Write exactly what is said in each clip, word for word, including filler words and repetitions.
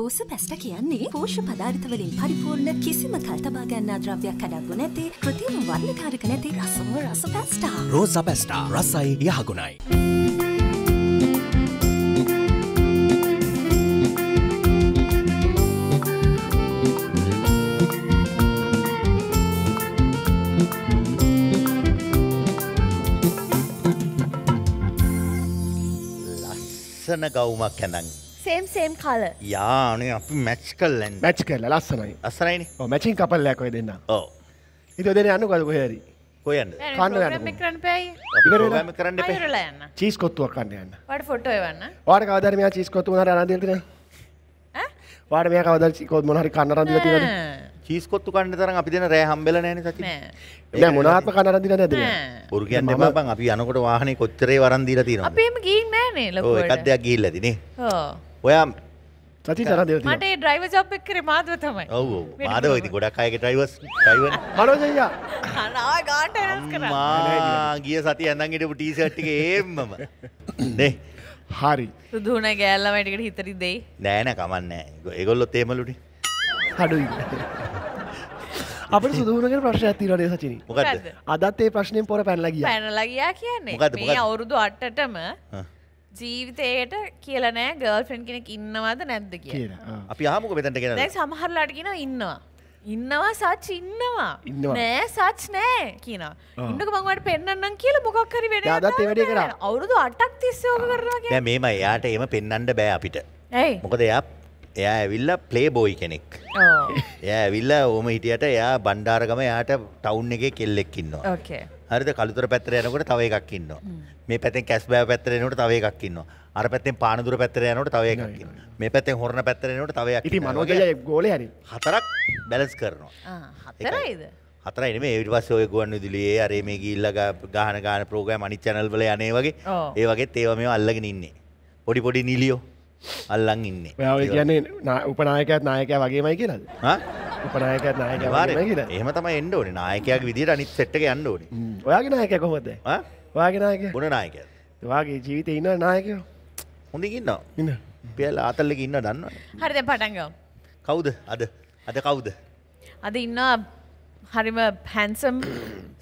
රෝස පැස්ටා කියන්නේ පෝෂ්‍ය පදාර්ථ වලින් පරිපූර්ණ කිසිම කල්තබා ගන්නා ද්‍රව්‍යයක් අඩංගු නැති කෘතිම වර්ණකාරක නැති රසම රස පැස්ටා. රෝස පැස්ටා රසයි යහගුණයි. Same, same color. Yeah, we have match color. Match color, last night. Last night? Oh, matching couple like oh. This is the one who is here. Program cheese kotu what photo is cheese kotu cheese kotu I Well, I think I did. Monday drivers up with Krimadutama. Oh, I don't think I get drivers. I got an Giasati and I get a t shirt game. Hurry. To do a gala, I get three day. Nana, come on, Egolo Tamaluti. How do you? අපිට සුදු වුණගෙන ප්‍රශ්නයක් තියෙනවා නේ සචිනි. මොකද්ද? අදත් ඒ ප්‍රශ්නේම පොර පැනලා ගියා. පැනලා ගියා කියන්නේ මේ අවුරුදු අටටම ජීවිතේට කියලා නෑ ගර්ල්ෆ්‍රෙන්ඩ් කෙනෙක් ඉන්නවද නැද්ද කියලා. අපි අහමුකෝ මෙතනට ගෙනල්ලා. දැන් සමහරලාට කියනවා ඉන්නවා. ඉන්නවා සච් ඉන්නවා. නෑ සච් නෑ කියනවා. ඉන්නකෝ මම ඔයාලට පෙන්නන්නම් කියලා මොකක් හරි වෙන්නේ. අදත් ඒ වැඩේ කරා. අවුරුදු අටක් තිස්සේ ඕක කරනවා කියන්නේ. දැන් මේම එයාට එහෙම පෙන්නන්න බෑ අපිට. ඇයි? මොකද එයා Yeah, Villa Playboy Kenik. Oh. Yeah, Villa Omitiata, yeah, Bandaragama, town nege Kilekino. Okay. Are the Kalutra Patrano, Tawega Kino. May Patin Casper Patrano, Tawega Kino. Are Patin Pandur Patrano, Tawega Kino. May Patin Horna Patrano, Tawega Kino. Hatarak, balance Kerno. Ah, Hatarai. Hatarai, it was so going to the air, Remigi, Laga, Gahanagan program, and channel Valea Nevagi. Oh, Evagate, Evamio, Alaginini. Podi Podi Nilio. Alangin. Well, we can open I cat Nike again. I get it. Open I cat Nike. Hematama Indo, and I can't with it and it's set again. Why can I get over there? Why can I get? What an I get? Wagi, Givitina, Nike? Only in now. Piel Atalagina done. How did the Patango? Cowd, other, other cowd. Adina Harima handsome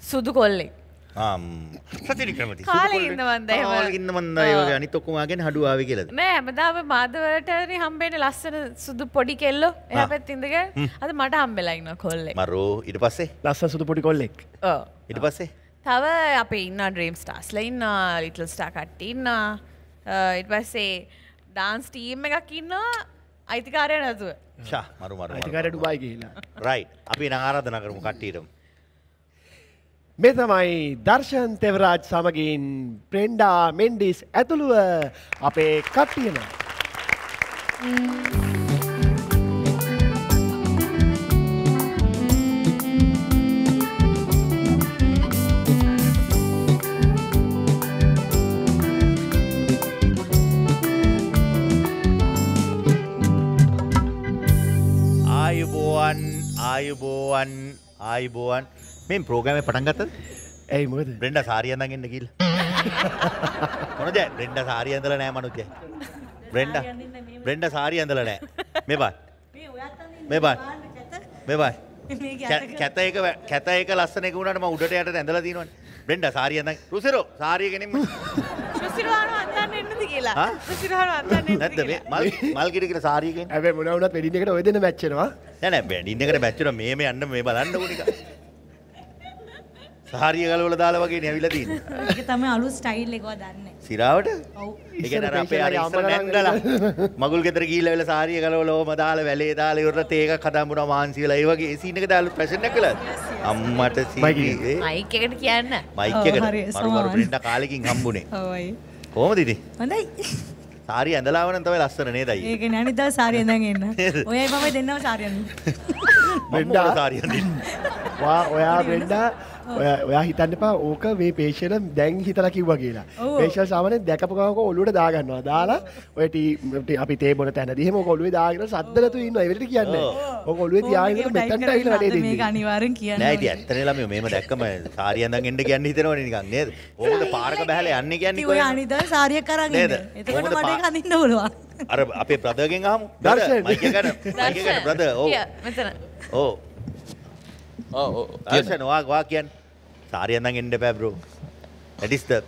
Sudukoli. Um, Saturday comedy. Calling in the Monday, calling in the Monday, and it took again. How do I get it? Ma'am, Madame Mother, Humbe, last Sudupodicello, Abbott in the girl, and the Madame Belagno Cole. Maro, it was a last Sudupodicolic. Oh, it was a Tower up in a dream star, slain a little star catina. It was a dance team, Megakina. I think I ran as well. Sha, Marumar, I think I do Bagila. Right, up in Ara than Agamukatirum. Metamai Darshan Tevraj Samagin, Brenda Mendes Atulua, Ape Katina. Ayuboan, Ayuboan, Ayuboan. Meme program is Patangatan? Hey, mother. Brenda Sarian in the Gill. Brenda Sarian the Lanaman. Brenda Brenda Sarian the Lana. Meba. Meba. Meba. Cataica Lasaneguna Mauda and the Ladino. Brenda Sarian. Rusero, Sari again. Malgiri Sari again. I will not be negative within a match. Then I've been in a match of Meme under Mabel. Sahari galu ladala wage ne avila din. Eke thamai alu style ekawa danne. Sirawata? Ow. Eke nara ape ara issara nandala. Magul gedara gihilla wela sahari galu wala oma dala wale dala yorra teeka kadambuna mahansi wela. E wage scene ekada dalu fashion ekak kala. Ammata scene. Mic ekata kiyanna. Mic ekata. Maru maru Brenda kalekin hambune. Oi. Kohomada idi? Hondai. Sahari andalawa nan thamai lassana ne dai. Eke ne anida sahari andan enna. Oyai mama dennawa sahari andan. Brenda sahari andin. Wa oya Brenda ඔයා හිතන්න එපා ඕක මේ facial දැන් හිතලා කිව්වා කියලා. Facial සාමාන්‍යයෙන් දැකපු ගමක ඔළුවට දා ගන්නවා. දාලා ඔය ටී අපි තේ බොන තැනදී එහෙම ඔක ඔළුවේ දාගෙන සද්දලතු ඉන්නවා. ඒ වෙලට කියන්නේ. ඔක ඔළුවේ තියාගෙන මෙතනට ඇවිල්ලා වැඩේ දෙන්නේ. මේක අනිවාර්යෙන් කියන්න ඕනේ. නෑ ඉතින් ඇත්තනේ ළමයෝ මේම දැක්කම සාරියෙන් දන් එන්න කියන්නේ හිතනවනේ නිකන් නේද? ඕකට පාරක බහලා යන්නේ කියන්නේ කොහොමද? ඔය අනිදා සාරියක් අරන් ඉන්නේ. එතකොට මට ඒක අඳින්න පුළුවන්. අර අපේ brother ගෙන් අහමු. දර්ශන්. මයික් එක ගන්න. මයික් එක brother. ඔව්. මෙතන. ඔව්. ඔව් ඔව්. දර්ශන් වා වා කියන්නේ. සාරියෙන් නම් එන්න එපා bro. That is the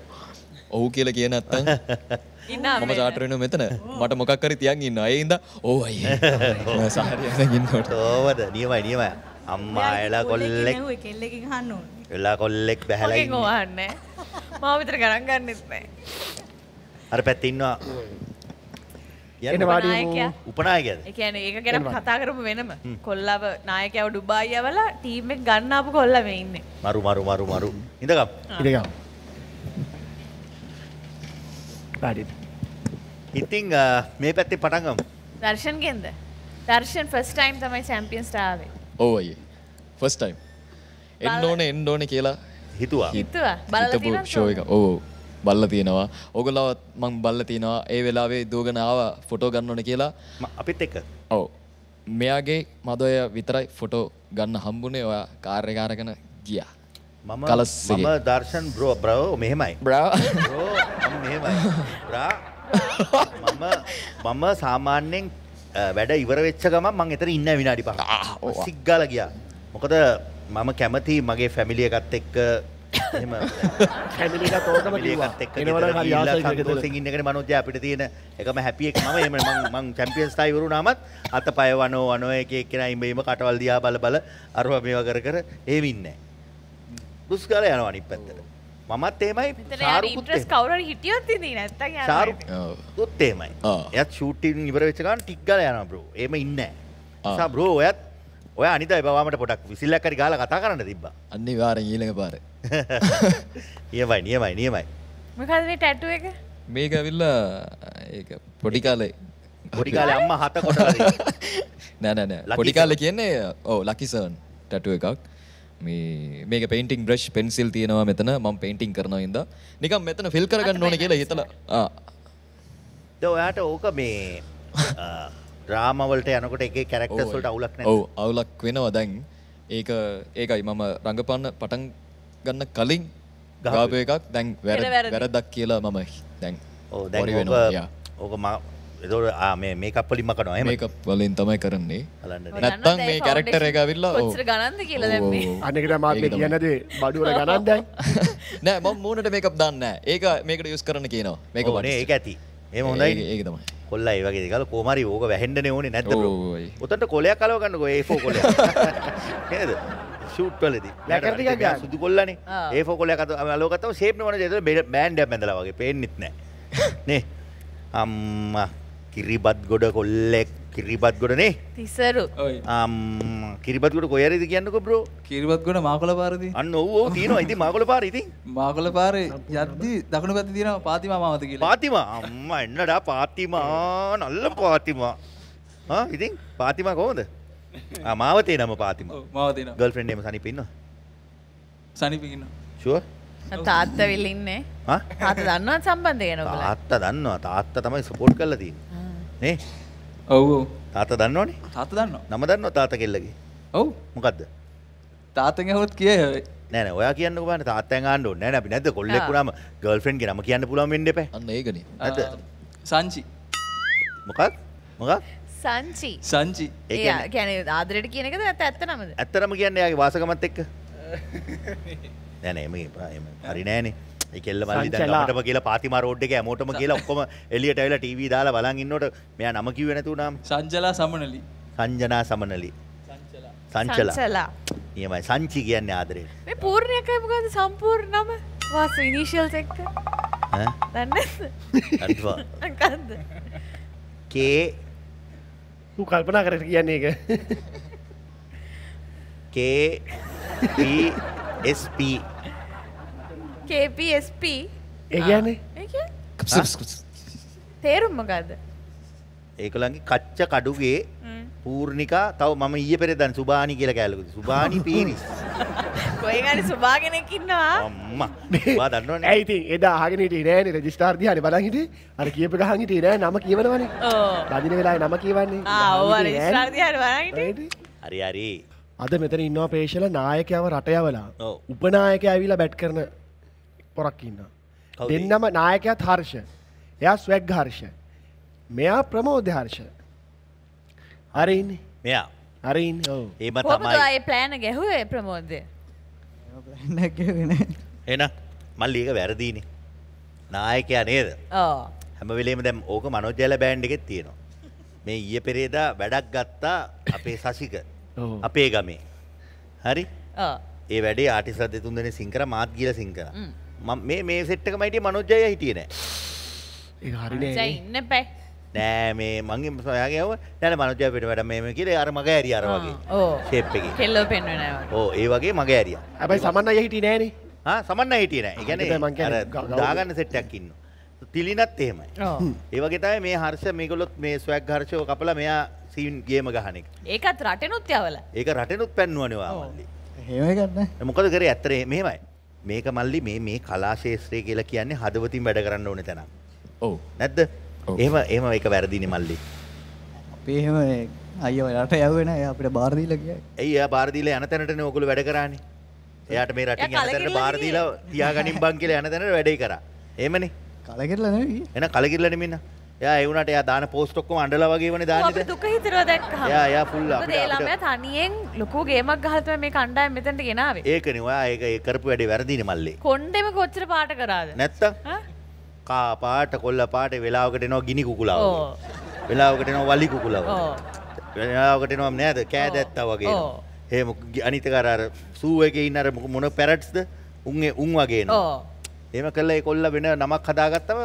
ඔව් කියලා කිය නැත්තම් මම සාටර් වෙනවා මෙතන. මට මොකක් හරි තියන් ඉන්නවා. ඒ ඉඳ ඕ අයියේ. සාරියෙන් නම් ඉන්නකොට. ඕවද නියමයි නියමයි. අම්මා එලා කොල්ලෙක්. කෙල්ලෙක්ගෙන් අහන්න ඕන. එලා කොල්ලෙක් බහැලා ඉන්නේ. මගේ කොහොම අහන්නේ. මම විතර ගණන් ගන්නෙත් නැහැ. අර පැත්තේ ඉන්නවා එන වාඩිමු උපනායකයද ඒ කියන්නේ ඒක ගැන කතා කරපු වෙනම කොල්ලව නායකයව ඩුබායි යවලා ටීම් එක ගන්න ආපු කොල්ලා මේ ඉන්නේ මරු මරු මරු මරු ඉඳගම් ඉඳගම් හරි ඉතින් මේ පැත්තේ පටන් ගමු දර්ශන් ගෙන්ද දර්ශන් first time තමයි champion star ආවේ ඔව් අයියේ first time එන්න ඕනේ එන්න ඕනේ කියලා හිතුවා හිතුවා බලලා තියෙනවා show එක ඔව් බල්ලා තියනවා ඕගොල්ලෝ මං බල්ලා තියනවා ඒ වෙලාවේ දුවගෙන ආවා ෆොටෝ ගන්න ඕනේ කියලා අපිත් එක්ක ඔව් මෙයාගේ මදෝය විතරයි ෆොටෝ ගන්න හම්බුනේ ඔයා කාර් එක අරගෙන ගියා මම මම දර්ශන් බ්‍රෝ බ්‍රෝ මෙහෙමයි බ්‍රෝ බ්‍රෝ මෙහෙමයි බ්‍රා මම මම සාමාන්‍යයෙන් වැඩ ඉවර වෙච්ච ගමන් මං එතන ඉන්න විනාඩි පහක් සික් ගාලා ගියා මොකද මම කැමති මගේ ෆැමිලි එකත් එක්ක එහෙම ෆැමිලි එකත් ඕනම ලියවත් එක්ක ඉන්නකනේ මනෝජ්‍ය අපිට තියෙන එකම හැපි එක මම එහෙම මම මම චැම්පියන්ස් ටයි වරුණාමත් අතපය වනෝ වනෝ එක එක කෙනා ඉඹීම කටවල් දිහා බල බල අරවා මේවා කර කර එහෙම ඉන්නේ දුස්කාර යනවා අනිත් පැත්තට මමත් එහෙමයි ශාරුක්ත් කවුරු හරි හිටියොත් ඉන්නේ නැත්තම් යනවා ශාරුක් ඔත් එහෙමයි එයාත් ෂූටින් ඉවර වෙච්ච ගමන් ටික් ගාලා යනවා බ්‍රෝ එහෙම ඉන්නේ නැහැ සා බ්‍රෝ ඔයත් ඔය අනිදායි බවමට පොඩක් විසිල්ලක් හරි ගාලා කතා කරන්න තිබ්බා අනිවාර්යෙන් ඊළඟ පාරේ නියමයි නියමයි නියමයි මොකද මේ ටැටූ එක මේක ඇවිල්ලා ඒක පොඩි කාලේ පොඩි කාලේ අම්මා හත කොටලා නෑ නෑ නෑ පොඩි කාලේ කියන්නේ ඔව් ලකි සර්න් ටැටූ එකක් මේ මේක পেইන්ටින් බ්‍රෂ් පෙන්සිල් තියෙනවා මෙතන මම পেইන්ටින් කරනවා ඉඳා නිකන් මෙතන ෆිල් කරගන්න ඕනේ කියලා හිතලා ආ දැන් ඔයාට ඕක මේ ड्रामा वल्टे यानो कोटे के कैरेक्टर्स वल्टे आउलक नहीं ओ आउलक क्वेना वादंग एक एक आई मामा रंगपान पटंग गन्ना कलिंग गाबे का दंग वैरद वैरद दक केला मामा दंग ओ दंग ओका ओका माँ इधर आ मैं मेकअप वाली मकन है मेकअप वाली इन तमाय करन नहीं नत्तंग में कैरेक्टर है काबिल ला ओ कुछ गाना नहीं केला दंग में आने के लिए माँ मेकिया ना दे बाडू वाला गाना दंग नहीं माँ मून डे मेकअप दान नहीं एक मेकअप यूज़ करन केनो मेकअप नहीं एक ऐसी ये मोंडा ही एक दम කොල්ලා ඒ වගේ දේකල කොමාරි ඕක වැහෙන්නනේ ඕනේ නැද්ද බ්‍රෝ උතන්ට කොලයක් අලව ගන්නකො ඒ ෆෝර් කොලයක් නේද ෂූට් වලදී ලැකර ටිකක් ගන්න සුදු කොල්ලානේ ඒ ෆෝර් කොලයක් අලව ගත්තම ෂේප් නේ මොනද ඒතර බෑන්ඩ් එකක් බඳලා වගේ පේන්නෙත් නැහැ නේ අම්මා කිරිබත් ගොඩ කොල්ලෙක් කිරිබත් ගොඩ නේ තිසරු අම්මා කිරිබත් ගොඩ කොහේ හරිද කියන්නකො බ්‍රෝ කිරිබත් ගොඩ මාකොළ පාරේදී අන්න ඔව් ඔව් තියෙනවා ඉතින් මාකොළ පාරේ ඉතින් මාකොළ පාරේ යද්දි දකුණු පැත්තේ තියෙනවා පාතිමා මාමත කියලා පාතිමා අම්මා එන්නඩා පාතිමා නල්ල පාතිමා හා ඉතින් පාතිමා කොහොමද ආ මාවතේ නම පාතිමා ඔව් මාවතේ නම ගර්ල්ෆ්‍රෙන්ඩ් එම සනීප ඉන්නවද සනීප ඉන්නවා ෂුවර් තාත්තා විල ඉන්නේ හා තාත්තා දන්නවද සම්බන්ධ ගැන ඔයාලා තාත්තා දන්නවා තාත්තා තමයි සපෝට් කරලා තියෙන්නේ නේ ඔව් ඔව් තාත්තා දන්නවනේ තාත්තා දන්නවා නම දන්නවා තාත්තා කෙල්ලගේ ඔව් මොකද්ද තාත්තෙන් අහුවත් කියේ නෑ නෑ ඔයා කියන්නකෝ බලන්න තාත්තෙන් අහන්න ඕනේ නෑ නෑ අපි නැද්ද කොල්ලෙක් වුණාම ගර්ල්ෆ්‍රෙන්ඩ් ගේ නම කියන්න පුළුවන් වෙන්න එපා අන්න ඒකනේ නැද්ද සංචි මොකක් මොකක් සංචි සංචි ඒ කියන්නේ ආදරයට කියන එකද නැත්නම් ඇත්ත නමද ඇත්තම කියන්නේ එයාගේ වාසගමත් එක්ක නෑ නෑ මේ හරි නෑනේ ඒ කෙල්ල මල්ලි දැන් අපිටම කියලා පාතිමා රෝඩ් එකේ හැමෝටම කියලා ඔක්කොම එළියට ඇවිල්ලා ටීවී දාලා බලන් ඉන්නකොට මෙයා නම කිව්වේ නැතුණාම සංජලා සමනලි සංජනා සමනලි සංජලා සංජලා නියමයි සංචි කියන්නේ ආදරේ මේ පූර්ණයකයි මොකද සම්පූර්ණ නම වාස ඉනිෂියල්ස් එක්ක ඈ දන්නේ අද්වා අකන්ද කේ ඌ කල්පනා කරලා කියන්නේ ඒක K P S P K P S P ඒ කියන්නේ ඒ කියන්නේ තේරුම් මොකද්ද ඒකලංගේ කච්ච කඩුගේ පූර්ණිකා තව මම ඊයේ පෙරේදා සුභානි කියලා කෑලුවා සුභානි පීරිස් කොයිගානේ සුභා කෙනෙක් ඉන්නවා අම්මා ඔයා දන්නවනේ ඇයි ඉතින් එදා අහගෙන හිටියේ නෑනේ රෙජිස්ටර් දිහානේ බලන් හිටියේ අර කියප ගහන් හිටියේ නෑ නම කියවනවනේ ඔව් රජින වෙලාවේ නම කියවන්නේ ආ ඔව් රෙජිස්ටර් දිහානේ බලන් හිටියේ හරි හරි අද මෙතන ඉන්නවා පේෂල නායකයව රට යවලා උපනායකයා ඇවිල්ලා බැට් කරන පොරක් ඉන්නවා දෙන්නම නායකයාත් හර්ෂ එයා ස්වැග් හර්ෂ මෙයා ප්‍රමෝධහර්ෂ. හරින්නේ. මෙයා. හරින්නේ. ඔව්. ඒම තමයි. කොහොමද ඒ plan එක ගැහුවේ ප්‍රමෝදේ? ඒ plan එක ගැහුවේ නෑ. එහෙනම් මල්ලි එක වැරදීනේ. නායකයා නේද? ඔව්. හැම වෙලෙම දැන් ඕක මනෝජයල බෑන්ඩ් එකෙත් තියෙනවා. මේ ඊයේ පෙරේදා වැඩක් ගත්තා අපේ සසික. ඔව්. අපේ ගමේ. හරි? ඔව්. ඒ වැඩේ ආටිස්ලා දෙතුන් දෙනේ සිං කරා මාත් ගිහලා සිං කරා. මම මේ මේ සෙට් එකම හිටියේ මනෝජය හිටියේ නෑ. ඒක හරිනේ. ජය ඉන්න බෑ. නෑ මේ මංගේ සොයාගේ යව නෑ මනෝජය පිට වැඩ මේ මේ කියලා අර මගේ ඇරියා අර වගේ. ඔව්. ෂේප් එකේ. කෙල්ලෝ පෙන්වන්නේ නෑ. ඔව් ඒ වගේ මගේ ඇරියා. හැබැයි සමන් අය හිටියේ නෑනේ. හා සමන් අය හිටියේ නෑ. ඒ කියන්නේ දාගන්න සෙට් එකක් ඉන්නවා. තිලිනත් එහෙමයි. ඔව්. ඒ වගේ තමයි මේ හර්ෂ මේගොල්ලොත් මේ ස්වැග් හර්ෂව කපලා මෙයා සීන් ගේම ගහන එක. ඒකත් රටෙනුත් යවලා. ඒක රටෙනුත් පෙන්වන්නේ වාමල්ලි. එහෙම එකක් නෑ. මොකද කරේ ඇත්තට මෙහෙමයි. මේක මල්ලි මේ මේ කලා ශාස්ත්‍රය කියලා කියන්නේ හදවතින් වැඩ කරන්න ඕනේ තැනක්. ඔව්. නැද්ද? එහෙම එහෙම ඒක වැරදිනේ මල්ලි. අපි එහෙම අයියා රට යවුවේ නෑ. එයා අපිට බාර දීලා කියයි. ඇයි එයා බාර දීලා යන තැනටනේ ඔයගොල්ලෝ වැඩ කරන්නේ. එයාට මේ රටින් යන තැනට බාර දීලා තියාගනින් බං කියලා යන තැනට වැඩේ කරා. එහෙමනේ. කලකිරලා නෙවෙයි. එහෙනම් කලකිරලා නෙමෙන්න. එයා ඒ වුණාට එයා දාන පෝස්ට් ඔක්කොම අඬලා වගේ වනේ දාන්නේ. අපිට දුක හිතනවා දැක්කහම. එයා එයා ෆුල් අපිට. ඒ ළමයා තනියෙන් ලොකු ගේමක් ගහලා තමයි මේ කණ්ඩායම මෙතනට ගෙනාවේ. ඒකනේ ඔයා ඒක ඒ කරපු වැඩේ වැරදිනේ මල්ලේ. කොණ්ඩෙම කොච්චර පාට කරාද? නැත්තම්. කා පාට කොල්ල පාට වෙලාවකට එනවා ගිනි කුකුලාව. ඔව්. වෙලාවකට එනවා වලි කුකුලාව. ඔව්. වෙලාවකට එනවා නේද කෑදැත්තා වගේ. ඔව්. එහෙම අනිත් එක අර අර සූ එකේ ඉන්න අර මොන පැරට්ස්ද? උන් ඒ උන් වගේ එනවා. ඔව්. එහෙම කළා ඒ කොල්ල වෙන නමක් හදාගත්තම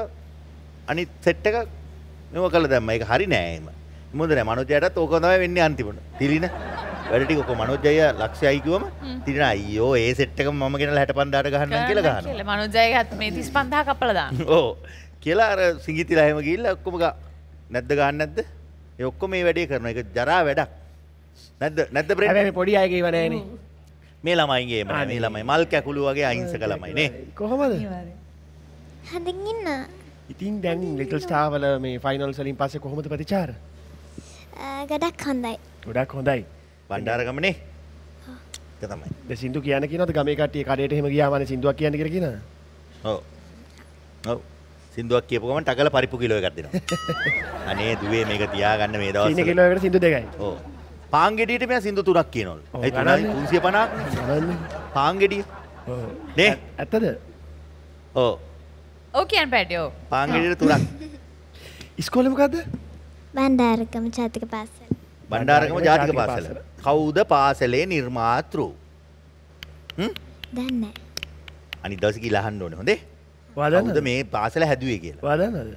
අනිත් සෙට් එක මෙව කළ දැම්ම ඒක හරි නෑ එහෙම. මොඳ නෑ මනෝජයටත් ඕක තමයි වෙන්නේ අන්තිමට. තිලින වැඩ ටික ඔක මනෝජය ලක්ෂයයි කිව්වම තිලින අයියෝ ඒ සෙට් එකම මම ගෙනලා හැට පන්දාහට ගහන්නම් කියලා ගහනවා. කියලා මනෝජයගත් මේ තිස් පන්දාහ කපලා දාන්න. ඕ කියලා අර සිඟිතිලා එහෙම ගිහිල්ලා ඔක්කොම නැද්ද ගහන්න නැද්ද? ඒ ඔක්කොම මේ වැඩේ කරනවා. ඒක ජරා වැඩක්. නැද්ද නැද්ද බ්‍රේන්? හැබැයි මේ පොඩි අයගේ ඒව නෑනේ. මේ ළමයිගේ එහෙම නෑ. මේ ළමයි මල් කැකුළු වගේ අහිංසක ළමයි නේ. කොහොමද? හඳින් ඉන්න. ඉතින් දැන් ලිටල් ස්ටාර් වල මේ ෆයිනල්ස් වලින් පස්සේ කොහොමද ප්‍රතිචාර? ගොඩක් හොඳයි. ගොඩක් හොඳයි. බණ්ඩාරගමනේ. ඔව්. ඒක තමයි. දැන් සින්දු කියන කියනවාද ගමේ කට්ටිය කඩේට එහෙම ගියාමනේ සින්දුවක් කියන්නේ කියලා කියනවා? ඔව්. ඔව්. සින්දුවක් කියපුව ගමන් ටකල පරිප්පු කිලෝ එකක් දෙනවා. අනේ දුවේ මේක තියාගන්න මේ දවස්වල. ඉන්නේ කිලෝ එකට සින්දු දෙකයි. ඔව්. පාංගෙඩියට මෙයා සින්දු තුනක් කියනවලු. ඒ තුනයි තුන්සිය පණහක් නේ. පාංගෙඩිය. ඔව්. නේ? ඇත්තද? ඔව්. ඕකෙන් පැඩියෝ. පාංගෙඩියට තුනක්. ඉස්කෝලේ මොකද්ද? බණ්ඩාරගම ජාතික පාසල. බණ්ඩාරගම ජාතික පාසල. කවුද පාසලේ නිර්මාතෘ? හ්ම්? දන්නේ නැහැ. අනිත් දවසේ කියලා අහන්න ඕනේ හොඳේ. කවුද මේ පාසල හැදුවේ කියලා? ඔයා දන්නවද?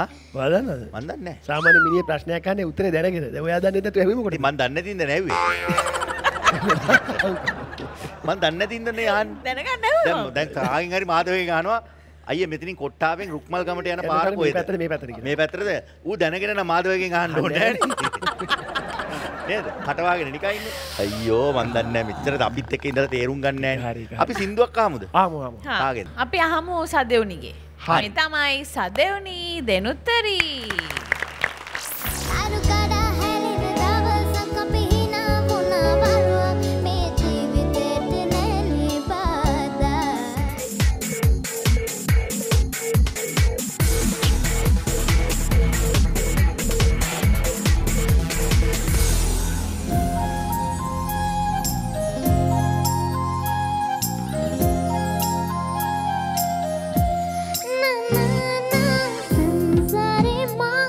ආ? ඔයා දන්නවද? මම දන්නේ නැහැ. සාමාන්‍ය මිනිහ ප්‍රශ්නයක් අහන්නේ උත්තරේ දැනගෙන. දැන් ඔයා දන්නේ නැත්නම් හැවෙයි මොකටද? මම දන්නේ නැතිඳ නෑ හැවෙයි. මම දන්නේ නැතිඳ නේ අහන්නේ. දැනගන්න ඕනේ. දැන් දැන් කාගෙන් හරි මාධවෙන් අහනවා. අයියේ මෙතනින් කොට්ටාවෙන් රුක්මල් ගමට යන පාර කොහෙද? මේ පැත්තට මේ පැත්තට. මේ පැත්තටද? ඌ දැනගෙන නම් මාධවයෙන් අහන්න ඕනේ නේද? කටවාගෙන නිකන් ඉන්නේ. අයියෝ මන් දන්නේ නැහැ මෙච්චරද අපිත් එක්ක ඉඳලා තේරුම් ගන්න නැහැ. අපි සින්දුවක් අහමුද? අහමු අහමු. කාගෙන්ද? අපි අහමු සදෙවුනිගේ. මේ තමයි සදෙවුනි දෙනුතරි. Mom.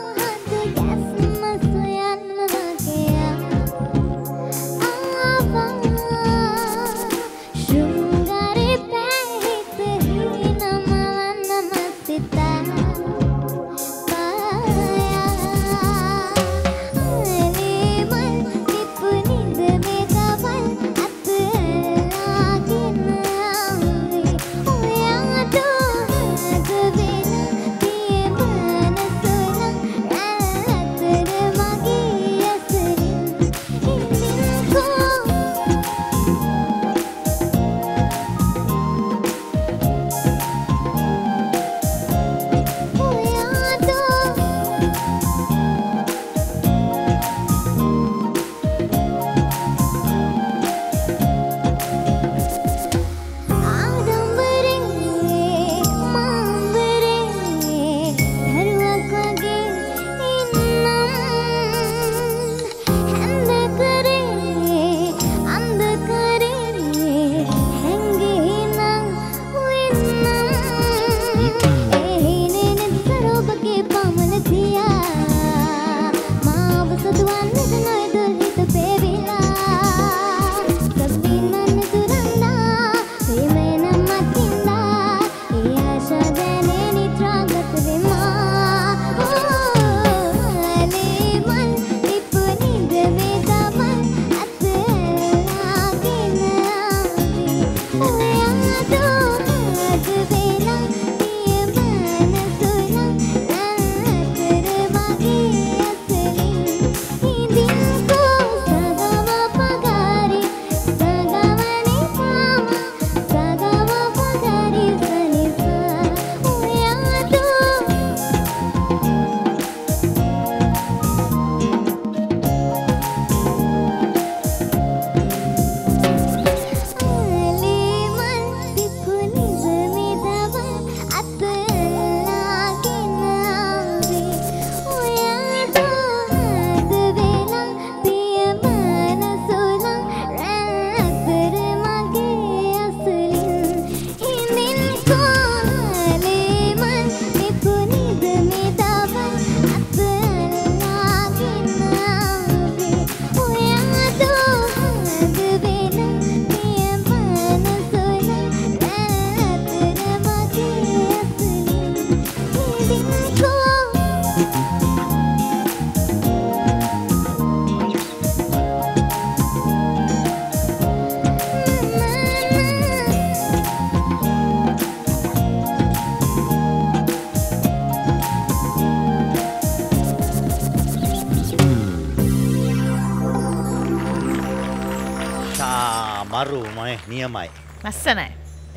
මරුමය නියමයි. මස්සනයි.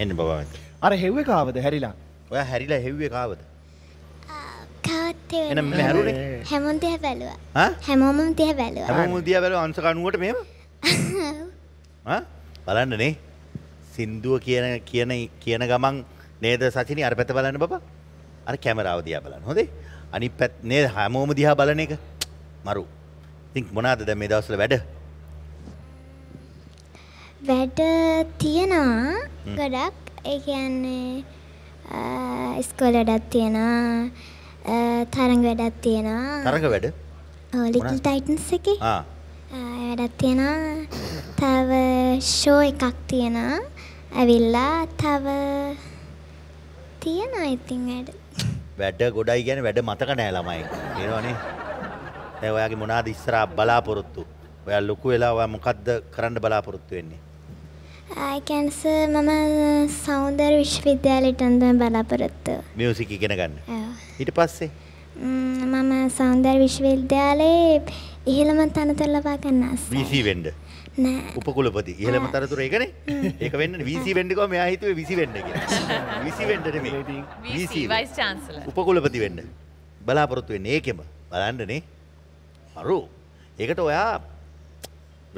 එන්න බබා. අර හෙව්වේ කාවද හැරිලා? ඔයා හැරිලා හෙව්වේ කාවද? කාවත් හෙව්වේ. එන්න මම හැරුනේ. හැමෝම දිහා බැලුවා. හා? හැමෝම දිහා බැලුවා. හැමෝම දිහා බැලුවා අංශ කණුවට මෙහෙම? හා? බලන්න නේ. සින්දුව කියන කියන කියන ගමන් නේද සචිනි අර පැත්ත බලන්න බබා. අර කැමරාව දිහා බලන්න. හොඳේ? අනිත් පැත්ත නේද හැමෝම දිහා බලන එක. මරු. ඉතින් මොනවාද දැන් මේ දවස්වල වැඩ? වැඩ තියනවා ගොඩක් ඒ කියන්නේ ඉස්කෝලේ වැඩක් තියනවා තරඟ වැඩක් තියනවා තරඟ වැඩ ඔව් ලිටල් ටයිටන්ස් එකේ ආ වැඩක් තියනවා තව ෂෝ එකක් තියනවා ඇවිල්ලා තව තියනවා ඉතින් වැඩ වැඩ ගොඩයි කියන්නේ වැඩ මතක නැහැ ළමයි තේරෙනවනේ දැන් ඔයාගේ මොනවාද ඉස්සරහා බලාපොරොත්තු ඔයා ලොකු වෙලා ඔයා මොකද්ද කරන්න බලාපොරොත්තු වෙන්නේ I can say mama Soundar Vishwavidyalaya tandan balaparattu. Music igena ganna. Yeah. ඊට පස්සේ මම Soundar Vishwavidyalaya ඉහළම තනතුර ලබා ගන්න ආසයි. VC වෙන්න. නෑ. උපකුලපති ඉහළම තනතුර ඒකනේ. ඒක වෙන්නනේ VC වෙන්න කිව්වම එයා හිතුවේ VC වෙන්න කියලා. VC වෙන්න නෙමෙයි. VC Vice Chancellor. උපකුලපති වෙන්න. බලාපොරොත්තු වෙන්නේ ඒකෙම. බලන්නනේ. අරෝ. ඒකට ඔයා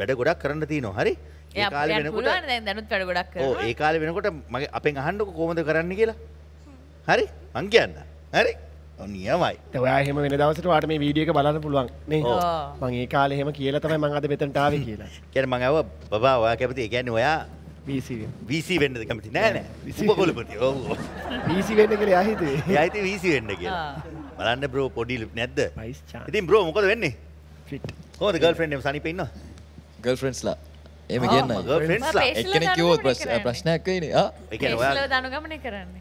වැඩ ගොඩක් කරන්න තියෙනවා. හරි? ඒ කාලේ වෙනකොට දැනුත් වැඩ ගොඩක් කරනවා. ඔව් ඒ කාලේ වෙනකොට මගේ අපෙන් අහන්නකො කොහොමද කරන්න කියලා. හරි? මං කියන්න. හරි? ඔව් නියමයි. දැන් ඔයා එහෙම වෙන දවසට ඔයාට මේ වීඩියෝ එක බලන්න පුළුවන් නේ. මං ඒ කාලේ එහෙම කියලා තමයි මං අද මෙතනට ආවේ කියලා. කියන්නේ මං ආවා බබා ඔයා කැමති. ඒ කියන්නේ ඔයා VC වෙන්න. VC වෙන්නද කැමති? නෑ නෑ. උපකොළපති. ඔව්. VC වෙන්න කියලා එයා හිතුවේ. එයා හිතුවේ VC වෙන්න කියලා. බලන්න බ්‍රෝ පොඩි නැද්ද? ඉතින් බ්‍රෝ මොකද වෙන්නේ? ෆිට්. කොහොමද ගර්ල්ෆ්‍රෙන්ඩ් එම සනීපේ ඉන්නවද? ගර්ල්ෆ්‍රෙන්ඩ්ස්ලා එහෙම කියන්නේ එක්කෙනෙක් කිව්වොත් ප්‍රශ්නයක් වෙන්නේ ආ ඒ කියන්නේ ඔයාලා දනුගමනය කරන්නේ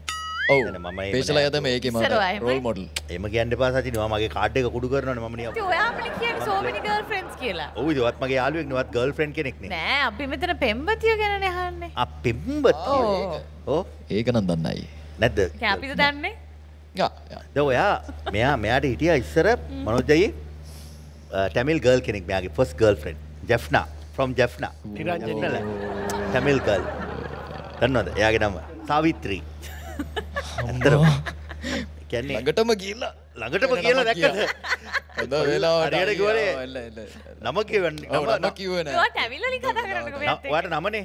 ඔව් මම පේෂලා යදම ඒකේ මම රෝල් මොඩල් එහෙම කියන්න එපා සතිනි මම මගේ කාඩ් එක කුඩු කරනවනේ මම නියම ඉතින් ඔයා අපිට කියන්නේ so many girlfriends කියලා ඔව් ඉතින් ඔයත් මගේ යාළුවෙක් නෙවත් girlfriend කෙනෙක් නේ නෑ අපි මෙතන පෙම්වතිය ගැනනේ අහන්නේ ආ පෙම්වතිය ඒක ඔව් ඒක නම් දන්නේ නැද්ද දැන් අපිද දන්නේ යා දැන් ඔයා මෙයා මෙයාට හිටියා ඉස්සර මනෝජ් අයියේ Tamil girl කෙනෙක් මෙයාගේ first girlfriend Jaffna from Jaffna. Oh. Tamil girl. Tannoda. එයාගේ නම සාවිත්‍රි. අන්තරම. කියන්නේ ළඟටම ගිහිල්ලා ළඟටම ගිහිල්ලා දැක්කද? හොඳ වෙලාවට. හරියට කිව්වනේ. නම කියවන්නේ. නම කිව්වේ නෑ. ඔයා ටැමිල් වලින් කතා කරන්නකෝ මෙයාට. ඔයාට නමනේ.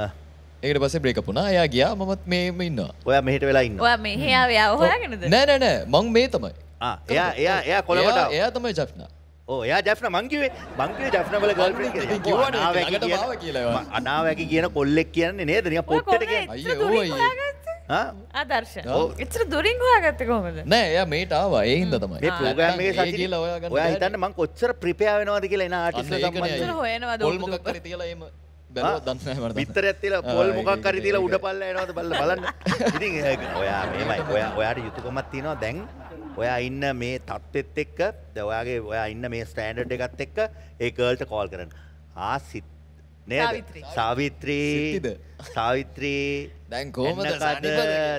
හා. ඒකට පස්සේ බ්‍රේක් අප් වුණා. එයා ගියා මමත් මේම ඉන්නවා. ඔයා මෙහෙට වෙලා ඉන්නවා. ඔයා මෙහෙ ආවේ ආව හොයාගෙනද? නෑ නෑ නෑ මං මේ තමයි. ආ එයා එයා එයා කොළඹට ආවා. එයා තමයි ජැෆ්නා. ඕ එයා ජැෆ්නා මං කිව්වේ මං කිව්වේ ජැෆ්නා වල ගර්ල්ෆ්‍රෙන්ඩ් කෙනෙක් කිව්වනේ ළඟට බාව කියලා ඒවා අනාවැකි කියන කොල්ලෙක් කියන්නේ නේද නිකන් පොට්ටට කියන්නේ අයියෝ ඕයි හා ආදර්ශ ඉතර දුරින් හොයාගත්තේ කොහමද නෑ එයා මේට ආවා ඒ හින්දා තමයි මේ ප්‍රෝග්‍රෑම් එකේ සතිය කියලා හොයාගන්න ඔයා හිතන්න මං කොච්චර ප්‍රිපෙයාර් වෙනවද කියලා එන ආටිස්ලා තමයි කොච්චර හොයනවද පොල් මොකක් හරි තියලා එහෙම බැලුවත් දන්නේ නැහැ මට විතරයක් තියලා පොල් මොකක් හරි තියලා උඩ පල්ලා එනවද බලලා බලන්න ඉතින් ඔයා මේමයි ඔයා ඔයාට යුතුයකමක් තියෙනවා දැන් ඔයා ඉන්න මේ තත්ත්වෙත් එක්ක දැන් ඔයාගේ ඔයා ඉන්න මේ ස්ටෑන්ඩඩ් එකත් එක්ක ඒ ගර්ල්ට කෝල් කරන්න. ආසිත් නේද? සාවිත්‍රි. සාවිත්‍රි. දැන් කොහමද සනිපද?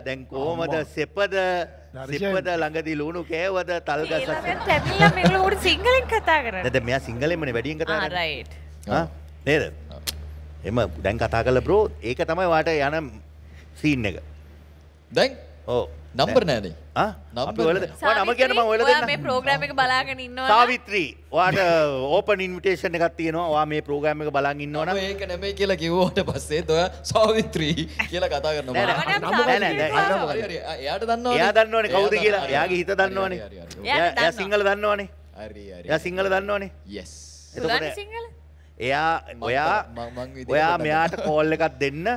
දැන් කොහමද සෙපද? සෙපද ළඟදී ලුණු කෑවද? තල්ගසක්. ඒකට ඇවිල්ලා මේගොල්ලෝ උඩ සිංහලෙන් කතා කරන්නේ. නේද? මෙයා සිංහලෙන්මනේ වැඩියෙන් කතා කරන්නේ. ආ රයිට්. හා නේද? එම දැන් කතා කරලා බ්‍රෝ ඒක තමයි වාට යන සීන් එක. දැන් ඕ නම්බර් නෑනේ ආ නම්බර් වලද ඔයා නම කියන්න මම ඔයාලා දෙන්න ඔයා මේ ප්‍රෝග්‍රෑම් එක බලාගෙන ඉන්නවනම් සාවිත්‍රි ඔයාට ඕපන් ඉන්විටේෂන් එකක් තියෙනවා ඔයා මේ ප්‍රෝග්‍රෑම් එක බලන් ඉන්නවනම් ඒක නෙමෙයි කියලා කිව්වට පස්සේත් ඔයා සාවිත්‍රි කියලා කතා කරනවා නෑ නෑ නෑ එයාට දන්නවනේ එයා දන්නවනේ කවුද කියලා එයාගේ හිත දන්නවනේ එයා සිංහල දන්නවනේ හරි හරි එයා සිංහල දන්නවනේ yes එතකොට සිංහල එයා ඔයා ඔයා මෙයාට කෝල් එකක් දෙන්න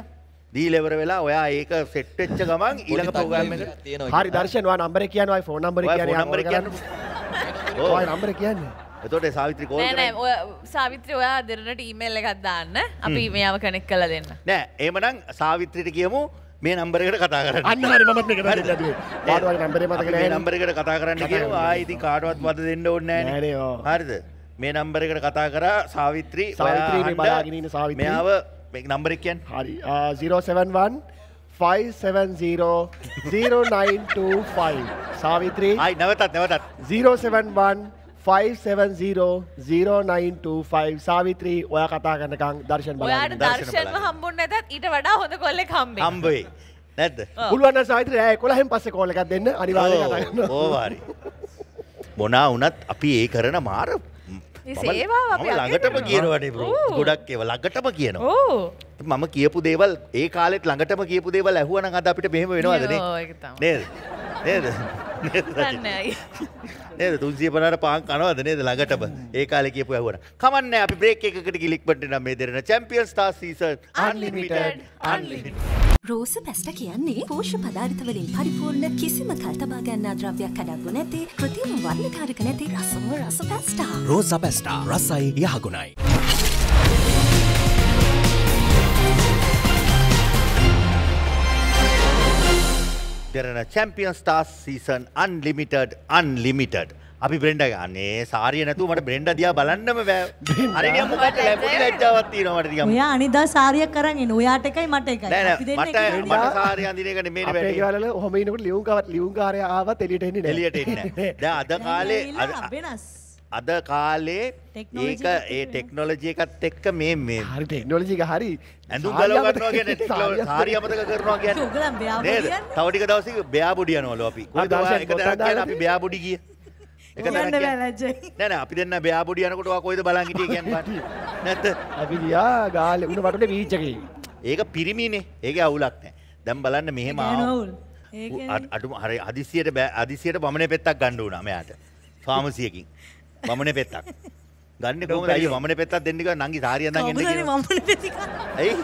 දීලෙවර වෙලා ඔයා ඒක සෙට් වෙච්ච ගමන් ඊළඟ ප්‍රෝග්‍රෑම් එක තියෙනවා. හරි දර්ශන් ඔයා නම්බරේ කියන්න ඔයා ෆෝන් නම්බරේ කියන්න ඔයා නම්බරේ කියන්න. ඔයා නම්බරේ කියන්න. එතකොට සාවිත්‍රි කෝල් කරන්නේ. නෑ නෑ ඔයා සාවිත්‍රි ඔයා දෙරණට ඊමේල් එකක් දාන්න. අපි මෙයාව කනෙක්ට් කරලා දෙන්න. නෑ එහෙමනම් සාවිත්‍රිට කියමු මේ නම්බර් එකට කතා කරන්න. අන්න හරි මමත් මේක දැන් ලැබුවේ. කාටවත් නම්බරේ මතක නැහැ. මේ නම්බර් එකට කතා කරන්න කියනවා. ආයි ඉතින් කාටවත් මත දෙන්න ඕනේ නැහැ නේ. හරිද? මේ නම්බර් එකට කතා කරා සාවිත්‍රි. සාවිත්‍රි මේ බලාගෙන ඉන්න සාවිත්‍රි. මෙයාව මේ නම්බර් එක කියන්නේ. හරි. zero seven one five seven zero zero nine two five. සාවිත්‍රි. ආයි නැවතත් නැවතත්. zero seven one five seven zero zero nine two five. Savitri, oya katha gannakan darshan balana. Oya darshan hambunne nath ඊට වඩා හොඳ කොල්ලෙක් හම්බෙයි. හම්බෙයි. නැද්ද? පුළුවන් නම් Savitri eleven න් පස්සේ කෝල් එකක් දෙන්න අනිවාර්යයෙන් කතා කරන්න. ඕ වාරි. මොනා වුණත් අපි ඒ කරන මාර සේවාව අපි ළඟටම කියනවානේ බ්‍රෝ. ගොඩක් ඒවා ළඟටම කියනවා. ඕ. මම කියපු දේවල් ඒ කාලෙත් ළඟටම කියපු දේවල් ඇහුවා නම් අද අපිට මෙහෙම වෙනවද නේ? ඕ ඒක තමයි. නේද? නේද? නේද තුන්සිය පනහට පහක් කනවද නේද ළඟටම ඒ කාලේ කියපු ඇහුවන කමන්නේ අපි break එකකට ගිලික්බඩ් නම් මේ Derana Champion Stars Season Unlimited Unlimited රෝස පැස්ටා කියන්නේ පෝෂ්‍ය පදාර්ථ වලින් පරිපූර්ණ කිසිම කල් තබා ගන්නා ද්‍රව්‍යයක් අඩංගු නැති කෘතිම වර්ණකාරක නැති රසම රස පැස්ටා රෝස පැස්ටා රසයි යහගුණයි Champion Stars Season Unlimited Unlimited. Abhi Brenda gaane saari na tu mara Brenda diya balanna me bhai. Arey niya mukha te lapuri lajja vatti no mara diya. Oya ani da saariya karani no ya te kai mata kai. Na na mata mata saariya dine ka ne mere bhai. Apne wala le hame ino ko liunga liunga arey aava teli teni ne. Teli teni ne. Da adha kaale adha kaale eka e technology ka tekka me me. Hari technology ka hari. ඇඳුම් ගලව ගන්නවා කියන්නේ technology සාරිය අමතක කරනවා කියන්නේ උගලම් බෑ බොඩිය තව ටික දවසක බෑ බොඩියනවලු අපි කොයි දවසක් එක දවසක් කියන්නේ අපි බෑ බොඩි ගිය එක දවසක් නෑ නෑ අපි දෙන්න බෑ බොඩියනකොට ඔයා කොයිද බලන් හිටියේ කියන්නේ පාට නැත්ද අපි ගියා ගාලේ උණ වටේ බීච් එකේ ඒක පිරිමිනේ ඒකේ අවුලක් නෑ දැන් බලන්න මෙහෙම ආව අඩු හරි අදිසියට අදිසියට බමනේ පෙත්තක් ගන්න උනා මෙයාට ෆාමසියකින් බමනේ පෙත්තක් ගන්න කොහොමද අයියෝ වමනේ පෙත්තක් දෙන්න ගියා නංගි සාරිය අඳන් එන්න කියලා වමනේ පෙති ඇයි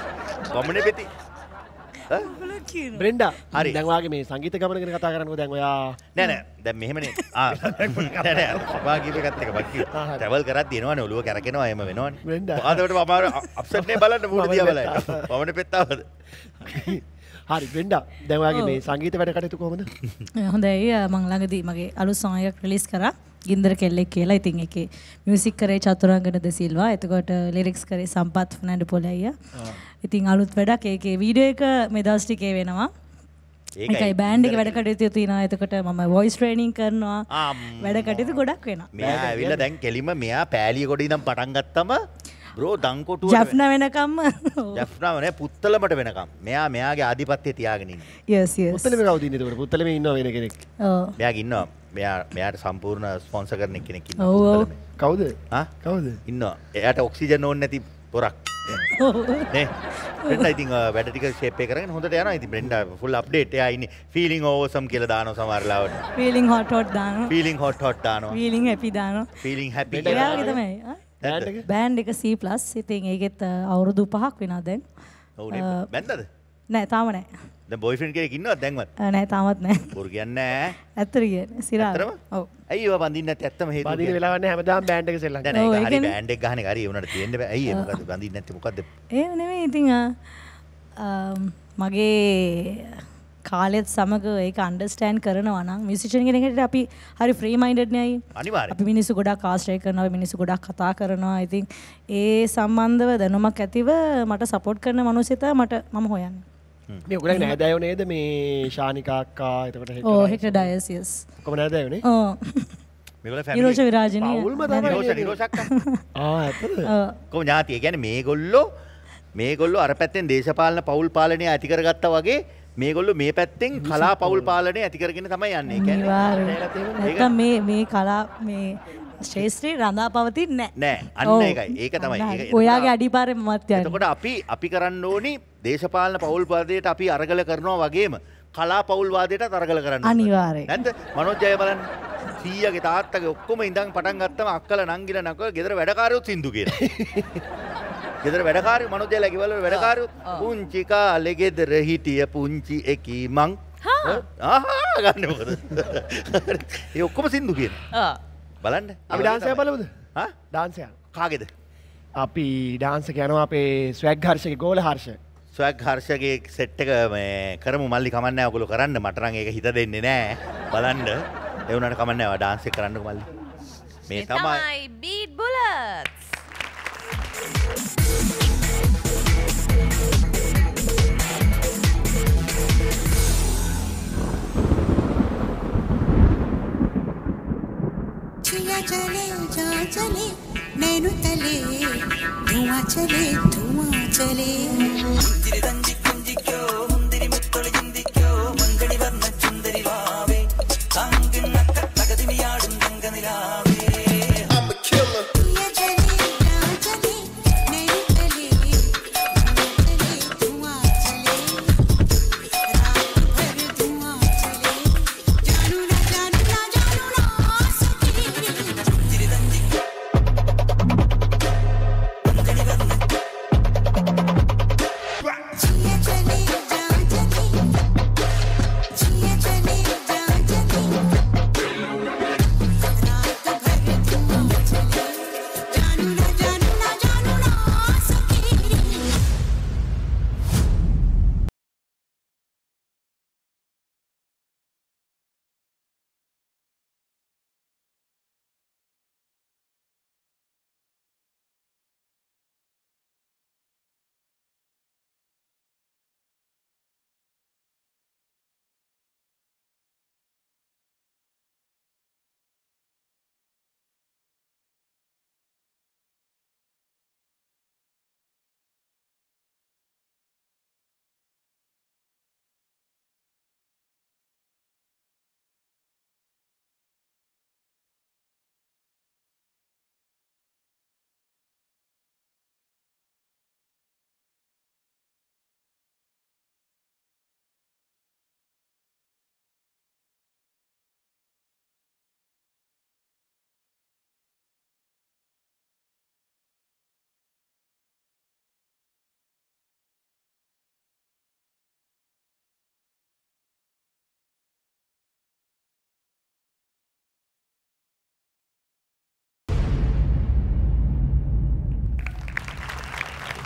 වමනේ පෙති බ්‍රෙන්ඩා හරි දැන් වාගේ මේ සංගීත ගමන ගැන කතා කරනකොට දැන් ඔයා නෑ නෑ දැන් මෙහෙමනේ ආ නෑ නෑ වාගේ මේකත් එක බක්කි ට්‍රැවල් කරද්දී එනවනේ ඔළුව කරකිනවා එහෙම වෙනවනේ බ්‍රෙන්ඩා ආදවට අපාර අප්සෙට් නේ බලන්න මූණ දිහා බලන්න වමනේ පෙත්තාවද හරි බ්‍රෙන්ඩා දැන් වාගේ මේ සංගීත වැඩ කටයුතු කොහොමද හොඳයි මං ළඟදී මගේ අලුත් song එකක් රිලීස් කරා गिंदर केल्ले केला इतने के म्यूजिक करे चातुरांगन द सिल्वा इतकोट लिरिक्स करे संपात फना डे पोला या इतने आलू त्वेड़ा के के वीडियो का मेदास्टी के वे ना वां इनका बैंड के वेड़ा कटे तो तीना इतकोट मम्मा वॉइस ट्रेनिंग करना वेड़ा कटे तो गोड़ा के ना मैं विला दें केली में मैं आ पहली गोड़ी ना पटांगत्तम මෙයාට සම්පූර්ණ ස්පොන්සර් කරන කෙනෙක් ඉන්නවා. ඔව්. කවුද? ආ කවුද? ඉන්නවා. එයාට ඔක්සිජන් ඕනේ නැති පොරක්. නේ. බ්‍රෙන්ඩා ඉතින් වැඩ ටික ෂේප් එක කරගෙන හොඳට යනවා. ඉතින් බ්‍රෙන්ඩා ෆුල් අප්ඩේට්. එයා ඉන්නේ ෆීලිං ඕසම් කියලා දානවා සමහර ලාවට. ෆීලිං හොට් හොට් දානවා. ෆීලිං හොට් හොට් දානවා. ෆීලිං හැපි දානවා. ෆීලිං හැපි කියලා. එයාගේ තමයි. බෑන්ඩ් එක බෑන්ඩ් එක C+ ඉතින් ඒකෙත් අවුරුදු පහක් වෙනවා දැන්. ඔව් නේ. බෑන්ඩද? නෑ තාම නෑ. දැන් බොයිෆ්‍රෙන්ඩ් කෙනෙක් ඉන්නවද දැන්වත්? නෑ තාමත් නෑ. බොරු කියන්නේ නෑ. ඇත්තට කියන්නේ සිරා. ඇත්තටම? ඔව්. ඇයි ඒවා බඳින්න නැත්තේ ඇත්තම හේතුව? බඳින්න වෙලාවක් නෑ හැමදාම බෑන්ඩ් එක සෙල්ලම් කරනවා. නෑ ඒක හරි බෑන්ඩ් එක ගහන එක හරි ඒ උනාට තියෙන්න බෑ. ඇයි ඒ මොකද්ද බඳින්න නැත්තේ මොකද්ද? ඒ නෙමෙයි ඉතින් මගේ කාලෙත් සමග ඒක අන්ඩර්ස්ටෑන්ඩ් කරනවා නම් මියුසිෂන් කෙනෙක් හිටියට අපි හරි ෆ්‍රී මයින්ඩඩ් නේ අය. අනිවාර්යයෙන්. අපි මිනිස්සු ගොඩාක් ආශ්‍රය කරනවා, මිනිස්සු ගොඩාක් කතා කරනවා. ඉතින් ඒ සම්බන්ධව දැනුමක් ඇතිව මට සපෝට් කරන මිනිස්සු තමයි මට මම හොයන්නේ. මේ ඔයගොල්ලන් නෑදෑයෝ නේද මේ ශානිකා අක්කා එතකොට හෙට ඔව් හෙට ඩයසියස් කොහොම නෑදෑයෝනේ ඔව් මේගොල්ලෝ ෆැමිලි නිරෝෂ විරාජනීය අවුල්ම තමයි නිරෝෂ නිරෝෂ අක්කා ආ ඇත්තද කොහොම ඥාතිය කියන්නේ මේගොල්ලෝ මේගොල්ලෝ අර පැත්තෙන් දේශපාලන පවුල් පාලනය ඇති කරගත්තා වගේ මේගොල්ලෝ මේ පැත්තෙන් කලා පවුල් පාලනය ඇති කරගෙන තමයි යන්නේ ඒ කියන්නේ නැත්නම් මේ මේ කලා මේ ශේෂ්ත්‍රේ රඳා පවතින්නේ නැහැ නෑ අන්න ඒකයි ඒක තමයි ඒක ඔයාගේ අඩිපාරේ මමත් යන්නේ එතකොට අපි අපි කරන්න ඕනේ දේශපාලන පවුල් වාදයට අපි අරගල කරනවා වගේම කලා පවුල් වාදයටත් අරගල කරනවා අනිවාර්යයෙන් නැද්ද මනෝජ් අය බලන්න සීයාගේ තාත්තගේ ඔක්කොම ඉඳන් පටන් ගත්තම අක්කලා නංගිලා නකෝ ගෙදර වැඩකාරයොත් සින්දු කියලා ගෙදර වැඩකාරයෝ මනෝජ් අයලා කිව්වල වැඩකාරයෝ පුංචි කාලේ ගෙදර හිටිය පුංචි එකී මං හා ආහා ගන්න මොකද ඒ ඔක්කොම සින්දු කියනවා බලන්න අපි ඩාන්ස් එක බලමුද හා ඩාන්ස් එක කාගේද අපි ඩාන්ස් එක යනවා අපේ ස්වැග් හර්ෂගේ ගෝල හර්ෂ සොයක් හර්ෂගේ සෙට් එක මේ කරමු මල්ලි කමන්නේ නැහැ ඔයගොල්ලෝ කරන්න මට නම් ඒක හිත දෙන්නේ නැහැ බලන්න ඒ වුණාට කමන්නේ නැහැ ඔයා dance එක කරන්නකෝ මල්ලි මේ තමයි beat bullets चिया चले जा चले नैनु तले धुआं चले धुआं चले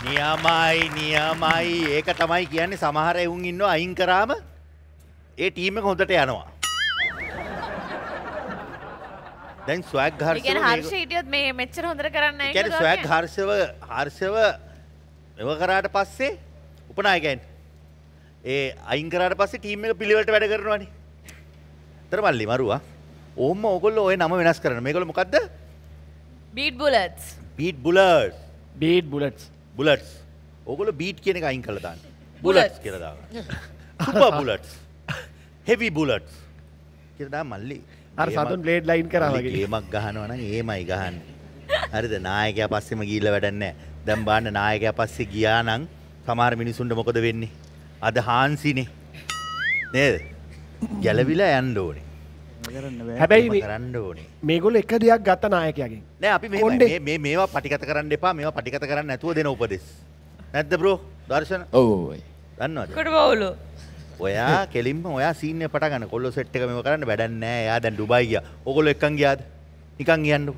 नियमाई नियमाई एक तमाई किया ने समाहरे उंगी नो आइन कराम ये टीम में कौन तो टेयानो आ दें स्वैग घर से लेकिन हार्श इडियत में मेच्चर होने का कराना है क्या ने स्वैग घर से व हार्श से व वो करार पास से उपना आएगा इन ये आइन करार पास से टीम में पिलीवर टेबल करने वाली तेरे माली मारू आ ओम ओगलो ये नामों विनाश करना मेरे को मुकद्दर beat bullets beat bullets beat bullets bullets ओगलो बीट किए ने काइंग कर दान बुलेट्स किया दागा सुपर बुलेट्स हेवी बुलेट्स किया दान मल्ली अरे साधन ब्लेड लाइन करा लगी ये मग गहन वाना ये माई गहन अरे द नाय क्या पास से मगी लवेटन ने दम बाण नाय क्या पास से गिया नंग समार मिनी सुन्दर मको देवेन्नी आधे हांसी ने ने गैलविला एंडो ने है भाई मेरे को लेकर दिया गाता ना है क्या किंग नहीं आप ही मेरे मेरे मेरे मेरा पटिकत करने पा मेरा पटिकत करने तो देना उपदेश नहीं तो ब्रो दर्शन ओह अन्ना कुछ बोलो वो यार केलिम वो यार सीन ने पटा करने कोलो सेट का मेरे करने बैठा नहीं यार दन दुबई गया वो कोलो एक कंग याद निकंग यान दो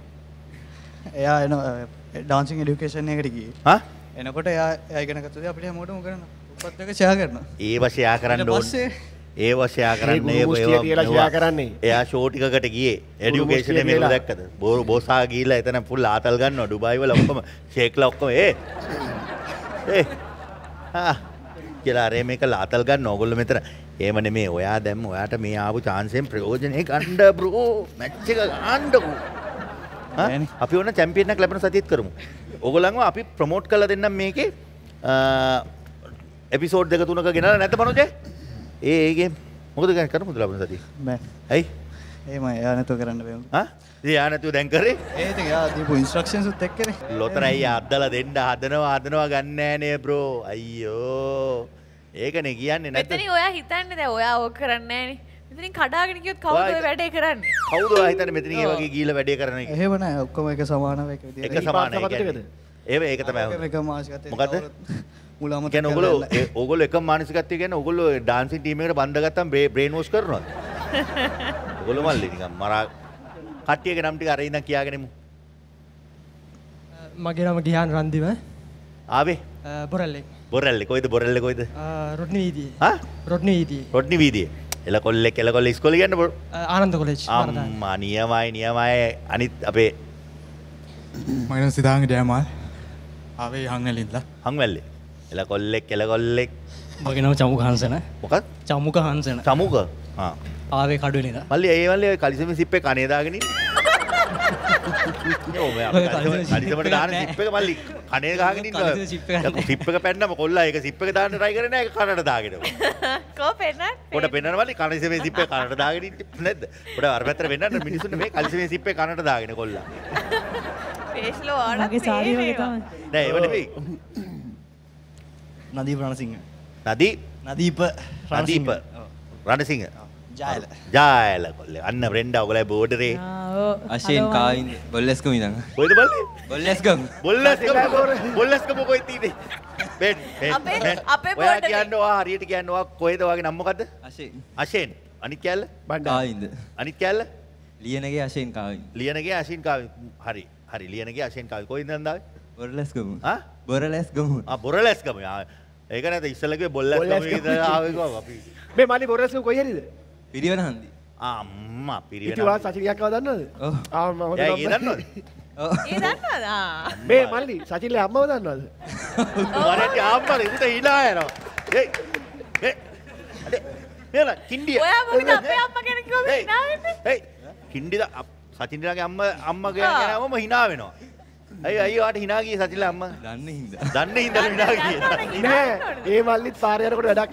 यार ना डांसिंग एजुकेशन नहीं करेगी हाँ ऐना कोटे यार आई करने करते थे अपने मोटे मुकरना पत्ते के चाह करना ये बस यार करने डोन ये वो शेयर करने ये वो शेयर करने यार शोट का कट गिये एजुकेशन में मेरे देख कर बो बो सागीला इतना फुल आतलगन ना दुबई वाला उनको शेकला उनको ए ए हाँ किला रे में कल आतलगन नौगल में इतना ये मने में होया दम होया टा में आप चांस हैं प्रयोजन एक अंडर ब्रो मैच का अंडर हाँ आप ही वो ना चैंपियन ना क्लब में साथित करूँ ए ए गेम मुझे क्या करूँ मुझे लाभ नहीं साथी मैं आई ए मैं यार ने तो करने पे हूँ हाँ ये यार ने तू देंग करे ए तो यार ये वो इंस्ट्रक्शंस तो तक करे लोटना ये आदला दें डा आदनो आदनो आगने ने ब्रो आईयो एक ने किया ने ना इतनी ओया हितान ने तो ओया वो करने ने इतनी खड़ा करने क्यों खाओ तो बैठे करने खाओ तो हितान में इतनी के क्या ओगलो ओगलो एकम मानसिक आती है क्या ना ओगलो डांसिंग टीम में का बंदा का तम ब्रेन वॉश कर रहा है ओगलो माल लेने का मरा काटिये के नाम टिका रही ना किया क्या नहीं मु मगेरा मगियान रांधी में आवे Borelle. Borelle. Koyda Borelle koyda? Rodney Vidi. Ha? Rodney Vidi. Rodney Vidi. Ella college, ella college school again bor. Anand college. Amma niyamai niyamai anit abe. Magna sidang jamal. Abe hangalinda. Hangvelle. Ella college, ella college. Magna chamuka hansena. What? Chamuka hansena. Chamuka. Ha. Abe kadulinda. Malli ay malli kalisame sippe kane daagini. No, man. I didn't want to pick up a leak. I didn't know. Pick up a pen of cola, a zipper, and I got an egg. Go penna? What a penna, what a cannon is a zipper, and a dagger. But our better winner, the minister to make Alcim zipper, and a dagger. Nadi Ransinger. Nadi? Nadipa Ransinger. Ransinger. Jail. Jail. Anna Brenda, I bored. Ashen Kain, Boleskum. Boleskum. Boleskum. Boleskum. Boleskum. Ben, Ben, Ben. Where can you are? Here can you are? Where the wagon Amokad? Ashen. Ashen. Anikel? Bandain. Anikel? Lienage Ashen Kain. Lienage Ashen Kain. Hurry. Hurry. Lienage Ashen Kain. Go in and die. Boreleskum. Ah? Boreleskum. Ah, Boreleskum. I can't say Boleskum. Be Mali Boresku go here. Period Handi. Amma, period. You are such a Yakadana. Oh, I don't know. You don't know. May Mali, such a lamo than us. What a hammer is the Hila. Hey, hey, Kindi, hey, hey, Kindi, such in the Amma, Amma, Hinavino. I got Hinagi, such a lama. Dunning, Dunning, Dunning. He will live far away. I can't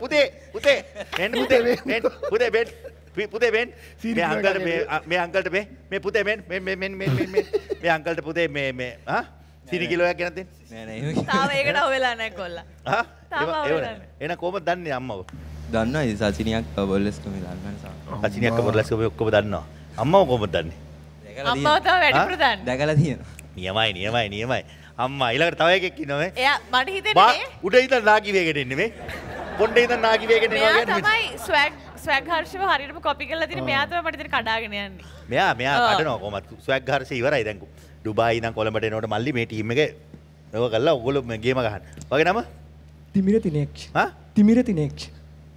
put it, put it, and put it, put a bed, put a bed. May uncle to pay, may put a bed, may uncle to put a may, huh? City I can't think. In a coma, done the ammo. Dana is Sachiniak, Kabolas to Milan. Sachiniak, Kabolas to Kodano. Ammo over done. Amma thawa වැඩි ප්‍රධාන. දැකලා තියෙනවා. නියමයි නියමයි නියමයි. අම්මා ඊළඟට තව එකෙක් ඉන්නවා මේ. එයා මට හිතෙන්නේ මේ උඩ ඉඳන් නාගි වේගෙට එන්නේ මේ. පොඩ්ඩේ ඉඳන් නාගි වේගෙට එනවා කියන්නේ. මෙයා තමයි ස්වැග් ස්වැග් හර්ෂව හරියටම කොපි කරලා තියෙන මෙයා තමයි මට ඉතින් කඩාගෙන යන්නේ. මෙයා මෙයා කඩනවා කොහමද? ස්වැග් හර්ෂය ඉවරයි දැන්. ඩුබායි ඉඳන් කොළඹට එනකොට මල්ලි මේ ටීම් එකේ ඔය කරලා ඔයගොල්ලෝ මේ ගේම ගහන්න. ඔයගේ නම? තිමිර තිනේක්ෂ්. හා? තිමිර තිනේක්ෂ්.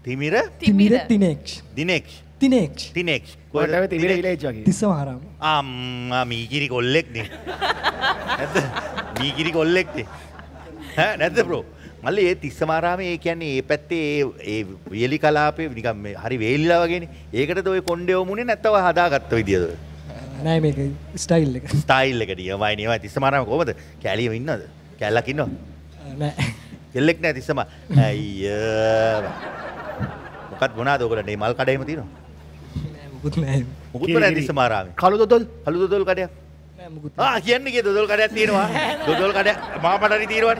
තිමිර තිමිර තිනේක්ෂ්. දිනේක්ෂ්. Tinex. Tinex. What are you doing? Tissawaram. Um, I'm eager to collect it. Eager to collect it. That's the bro. Malay Tissawaram, a can a petty, a really calape, become Harry Vela again. Eager to a condo moon at the Hadagat with the other. I make a style like a style like a dear. Why do you want Tissawaram over the Cali winner? Calakino. You look at Tissama. Cut Bonado got a name Alcademotino. Good name. Good name is Samara. Kaludol, Kaludol Cadet. Ah, he ended the Dolcadetino. Dolcadet, Mama Daritino,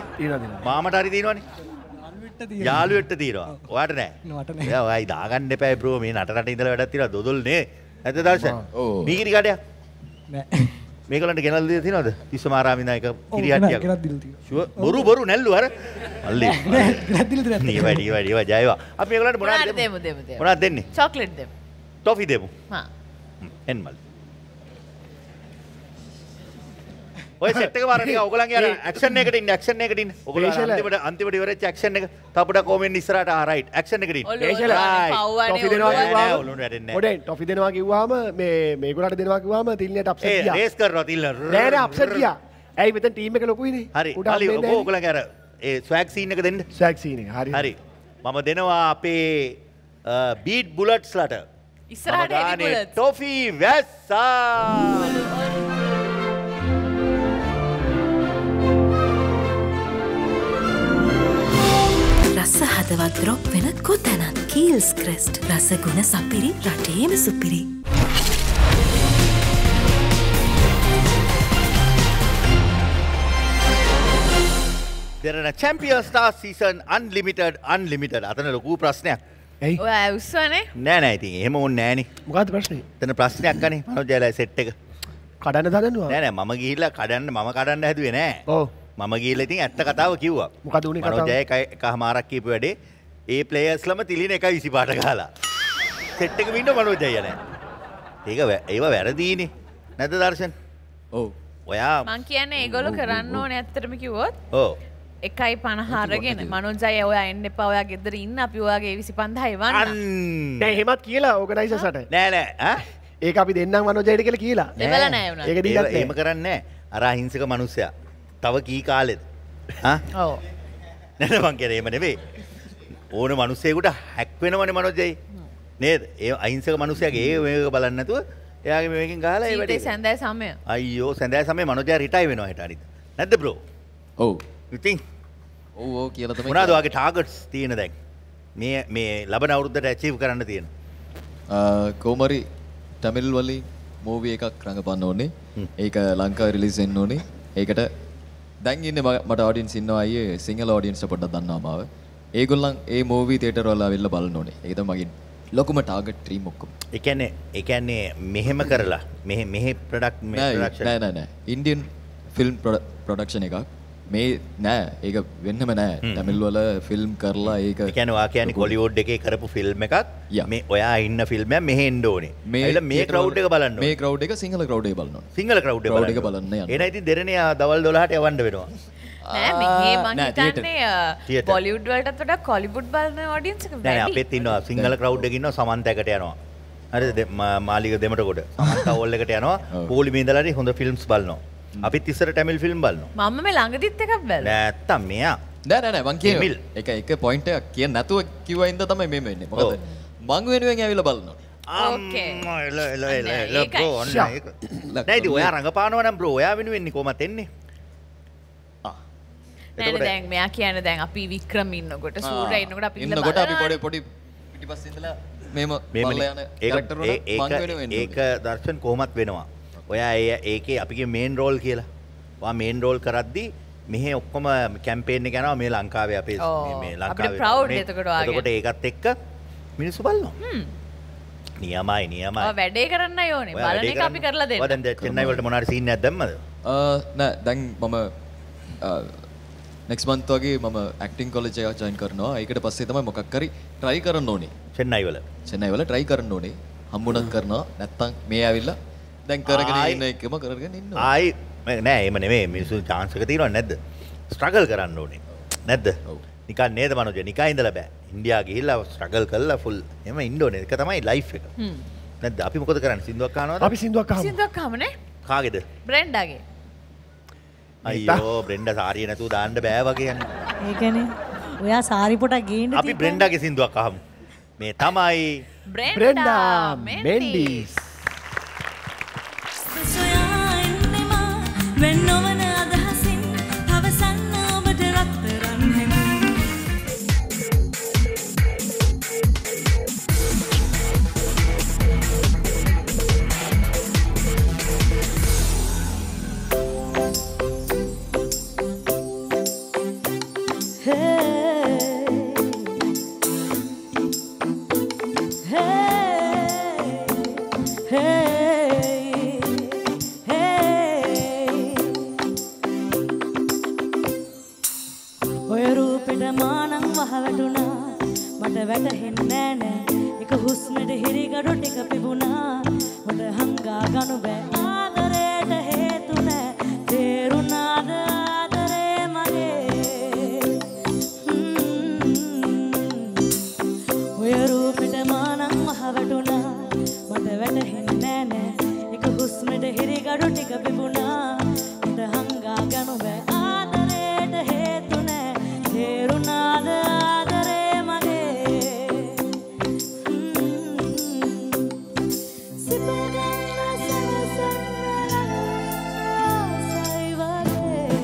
Mama Daritino. Yalu at the Diro. What a name. I dug and depay broom in Atarati the Ladatira, Dodol Day at the Darshan. Oh, Miki Gadia. Make on the canal, you know, the Samara Minaka. Sure, Buru Buru Nelluar. Chocolate them. Toffee them. Enmal. Why set the Varanga? Action negative, action negative. Antibody action negative. Taputa comment is right. Action negative. Toffee the Nakiwama, may go out of the Nakiwama, till it upset. Rasker Rotilla. Red upset ya. I with a team make a look. Hurry, go like a swag scene again. Swag scene, hurry, hurry. Mama Denova pay beat bullet slaughter. Israel Toffee Vessa. Rasa hadavat drop vena kothanath Kiehl's Crest rasa guna sapiri rateme supiri derana Champion Stars season unlimited unlimited athana loku prashnayak ei oy ussane ne ne ithin ehema on nae ne mokada prashne athana prashnayak gane manojayala set එක kadanna dadannuwa ne ne mama gihilla kadanna mama kadanna haduwe ne oh මම ගිහලා ඉතින් ඇත්ත කතාව කිව්වා. මොකද උනේ කතාව? මම ජය එකමාරක් කියපු වැඩේ ඒ ප්ලේයර්ස්ලම තිලින එකයි විසිපහට ගහලා. සෙට් එකෙම ඉන්න මනෝජය නැහැ. ඒක ඒව වැරදීනේ. නැද දර්ශන්? ඔව්. ඔයා මං කියන්නේ ඒගොල්ලෝ කරන්න ඕනේ ඇත්තටම කිව්වොත් ඔව් එකයි පනහ අරගෙන මනෝජ් අය ඔයා එන්න එපා ඔයා ගෙදර ඉන්න අපි ඔයාගේ විසි පන්දාය එවන්න දැන් එහෙමත් කියලා ඕගනයිසර්ස්ට නෑ නෑ ඈ ඒක අපි දෙන්නම් මනෝජ් අයට කියලා කියලා දෙවලා නෑ උනා ඒක දීලා එහෙම කරන්නේ නෑ අර අහිංසක මිනිස්සයා තව කී කාලෙද හා ඔව් නෑ නෑ මං කියන්නේ එහෙම නෙවෙයි ඕන මිනිස්සෙකුට හැක් වෙනවනේ මනෝජ් අය නේද ඒ අහිංසක මිනිස්සයාගේ ඒ මේක බලන්න නැතුව එයාගේ මේකෙන් ගහලා ඒ වැඩේ සඳය සමය අයියෝ සඳය සමය මනෝජ් අය රිටයර් වෙනවා හිට හරිද නැද්ද බ්‍රෝ ඔව් you think ඔව් ඔව් කියලා තමයි මොනවාද ඔයාගේ ටාගට්ස් තියෙන දැන් මේ මේ ලබන අවුරුද්දට ඇචීව් කරන්න තියෙන අ කොමරි තමිල් වලි මූවි එකක් රඟපන්න ඕනේ ඒක ලංකාවේ රිලීස් වෙන්න ඕනේ ඒකට දැන් ඉන්නේ මට ඔඩියන්ස් ඉන්නවා අයියේ සිංහල ඔඩියන්ස් පොඩ්ඩක් දන්නවා මාව ඒගොල්ලන් ඒ මූවි තියටර් වල ආවිල්ලා බලන්න ඕනේ ඒක තමයි මගේ ලොකුම ටාගට් ට්‍රීම් ඔක්කොම. ඒ කියන්නේ ඒ කියන්නේ මෙහෙම කරලා මෙහෙ මෙහෙ ප්‍රොඩක්ට් මේ ප්‍රොඩක්ෂන් නෑ නෑ නෑ ඉන්දියන් ෆිල්ම් ප්‍රොඩක්ෂන් එකක් මේ නෑ ඒක වෙන්නම නෑ තමිල් වල ෆිල්ම් කරලා ඒක ඒ කියන්නේ ඔයා කියන්නේ කොලිවුඩ් එකේ කරපු ෆිල්ම් එකක් මේ ඔයා ඉන්න ෆිල්ම් එක මෙහෙ එන්න ඕනේ. ඒල මේ ක්‍රවුඩ් එක බලන්න ඕනේ. මේ ක්‍රවුඩ් එක සිංහල ක්‍රවුඩ් එක බලනවා. සිංහල ක්‍රවුඩ් එක බලන්න යනවා. එනයි ඉතින් දෙරණේ දවල් දොළහට යවන්න වෙනවා. නෑ මෙහි මං හිතන්නේ බොලිවුඩ් වලටත් වඩා කොලිවුඩ් බලන ඔඩියන්ස් එක වැඩි. නෑ අපිත් ඉන්නවා සිංහල ක්‍රවුඩ් එක ඉන්නවා සමන්තයකට යනවා. හරිද? මාලිග දෙමටකොට සමන්ත හෝල් එකට යනවා. පොලි බින්දලා හරි හොඳ ෆිල්ම්ස් බලනවා. අපිත් ඉස්සර ටැමිල් ෆිල්ම් බලනවා. මම මේ ළඟදිත් එකක් බැලුවා. නැත්තම් මෙයා. නෑ නෑ නෑ මං කියන්නේ එක එක පොයින්ට් එකක් කියන්න නැතුව කිව්වා ඉඳන් තමයි මේ වෙන්නේ. මොකද මං වෙනුවෙන් ඇවිල්ලා බලනවා. ඕකේ. එල එල එල එල බ්‍රෝ ඔන්න ඒක. නෑ ඉතින් ඔයා රඟපානවා නම් බ්‍රෝ ඔයා වෙනුවෙන් කොහමද එන්නේ? නෑ දැන් මෙයා කියන්නේ දැන් අපි වික්‍රම ඉන්නකොට සූර්ය ඉන්නකොට අපි ඉන්නකොට අපි පොඩි පොඩි පිටිපස්ස ඉඳලා මේම බලලා යන කැරක්ටර් වල මං වෙනවෙන්න ඒක දර්ශන් කොහොමත් වෙනවා ඔයා ඒකේ අපි කිය මේන් රෝල් කියලා ඔයා මේන් රෝල් කරද්දි මෙහි ඔක්කොම කැම්පේන් එක යනවා මේ ලංකාවේ අපේ මේ ලංකාවේ අපිට ප්‍රවුඩ් එතකොට ඔයාගේ එතකොට ඒකත් එක්ක මිනිස්සු බලනවා නියමයි නියමයි ඔය වැඩේ කරන්න ඕනේ බලන එක අපි කරලා දෙන්න ඔය දැන් චෙන්නයි වලට මොන හරි සීන් එකක් දැම්මද අ නෑ දැන් මම next month වගේ මම acting college එක join කරනවා. ඒකට පස්සේ තමයි මොකක් කරි try කරන්න ඕනේ. chennai වල. chennai වල try කරන්න ඕනේ. හම්බුණත් කරනවා. නැත්තම් මේ ඇවිල්ලා දැන් කරගෙන ඉන්න එකම කරගෙන ඉන්නවා. ආයි නෑ එහෙම නෙමෙයි. මිනිස්සු chance එක තියෙනවද නැද්ද? struggle කරන්න ඕනේ. නැද්ද? ඔව්. නිකන් නේද මනෝජ? නිකන් ඉඳලා බෑ. ඉන්දියා ගිහිල්ලා struggle කළා full. එහෙම ඉන්න ඕනේ. ඒක තමයි life එක. නැද්ද? අපි මොකද කරන්නේ? සින්දුවක් අහනවද? අපි සින්දුවක් අහමු. සින්දුවක් අහමු නේ? කාගේද? බ්‍රෙන්ඩාගේ. අයියෝ බ්‍රෙන්ඩා සාරිය නැතුව දාන්න බෑ වගේ යන්නේ. ඒ කියන්නේ ඔයා සාරි පොටක් ගේන්න තියෙන්නේ. අපි බ්‍රෙන්ඩාගේ සින්දුවක් අහමු. මේ තමයි බ්‍රෙන්ඩා මෙන්ඩිස්. සොයා ඉන්නේ මා වෙන නොවන අදහසින් පවසන්න ඔබට රත්තරන් හැමින්. Sibagana sana sana sai vale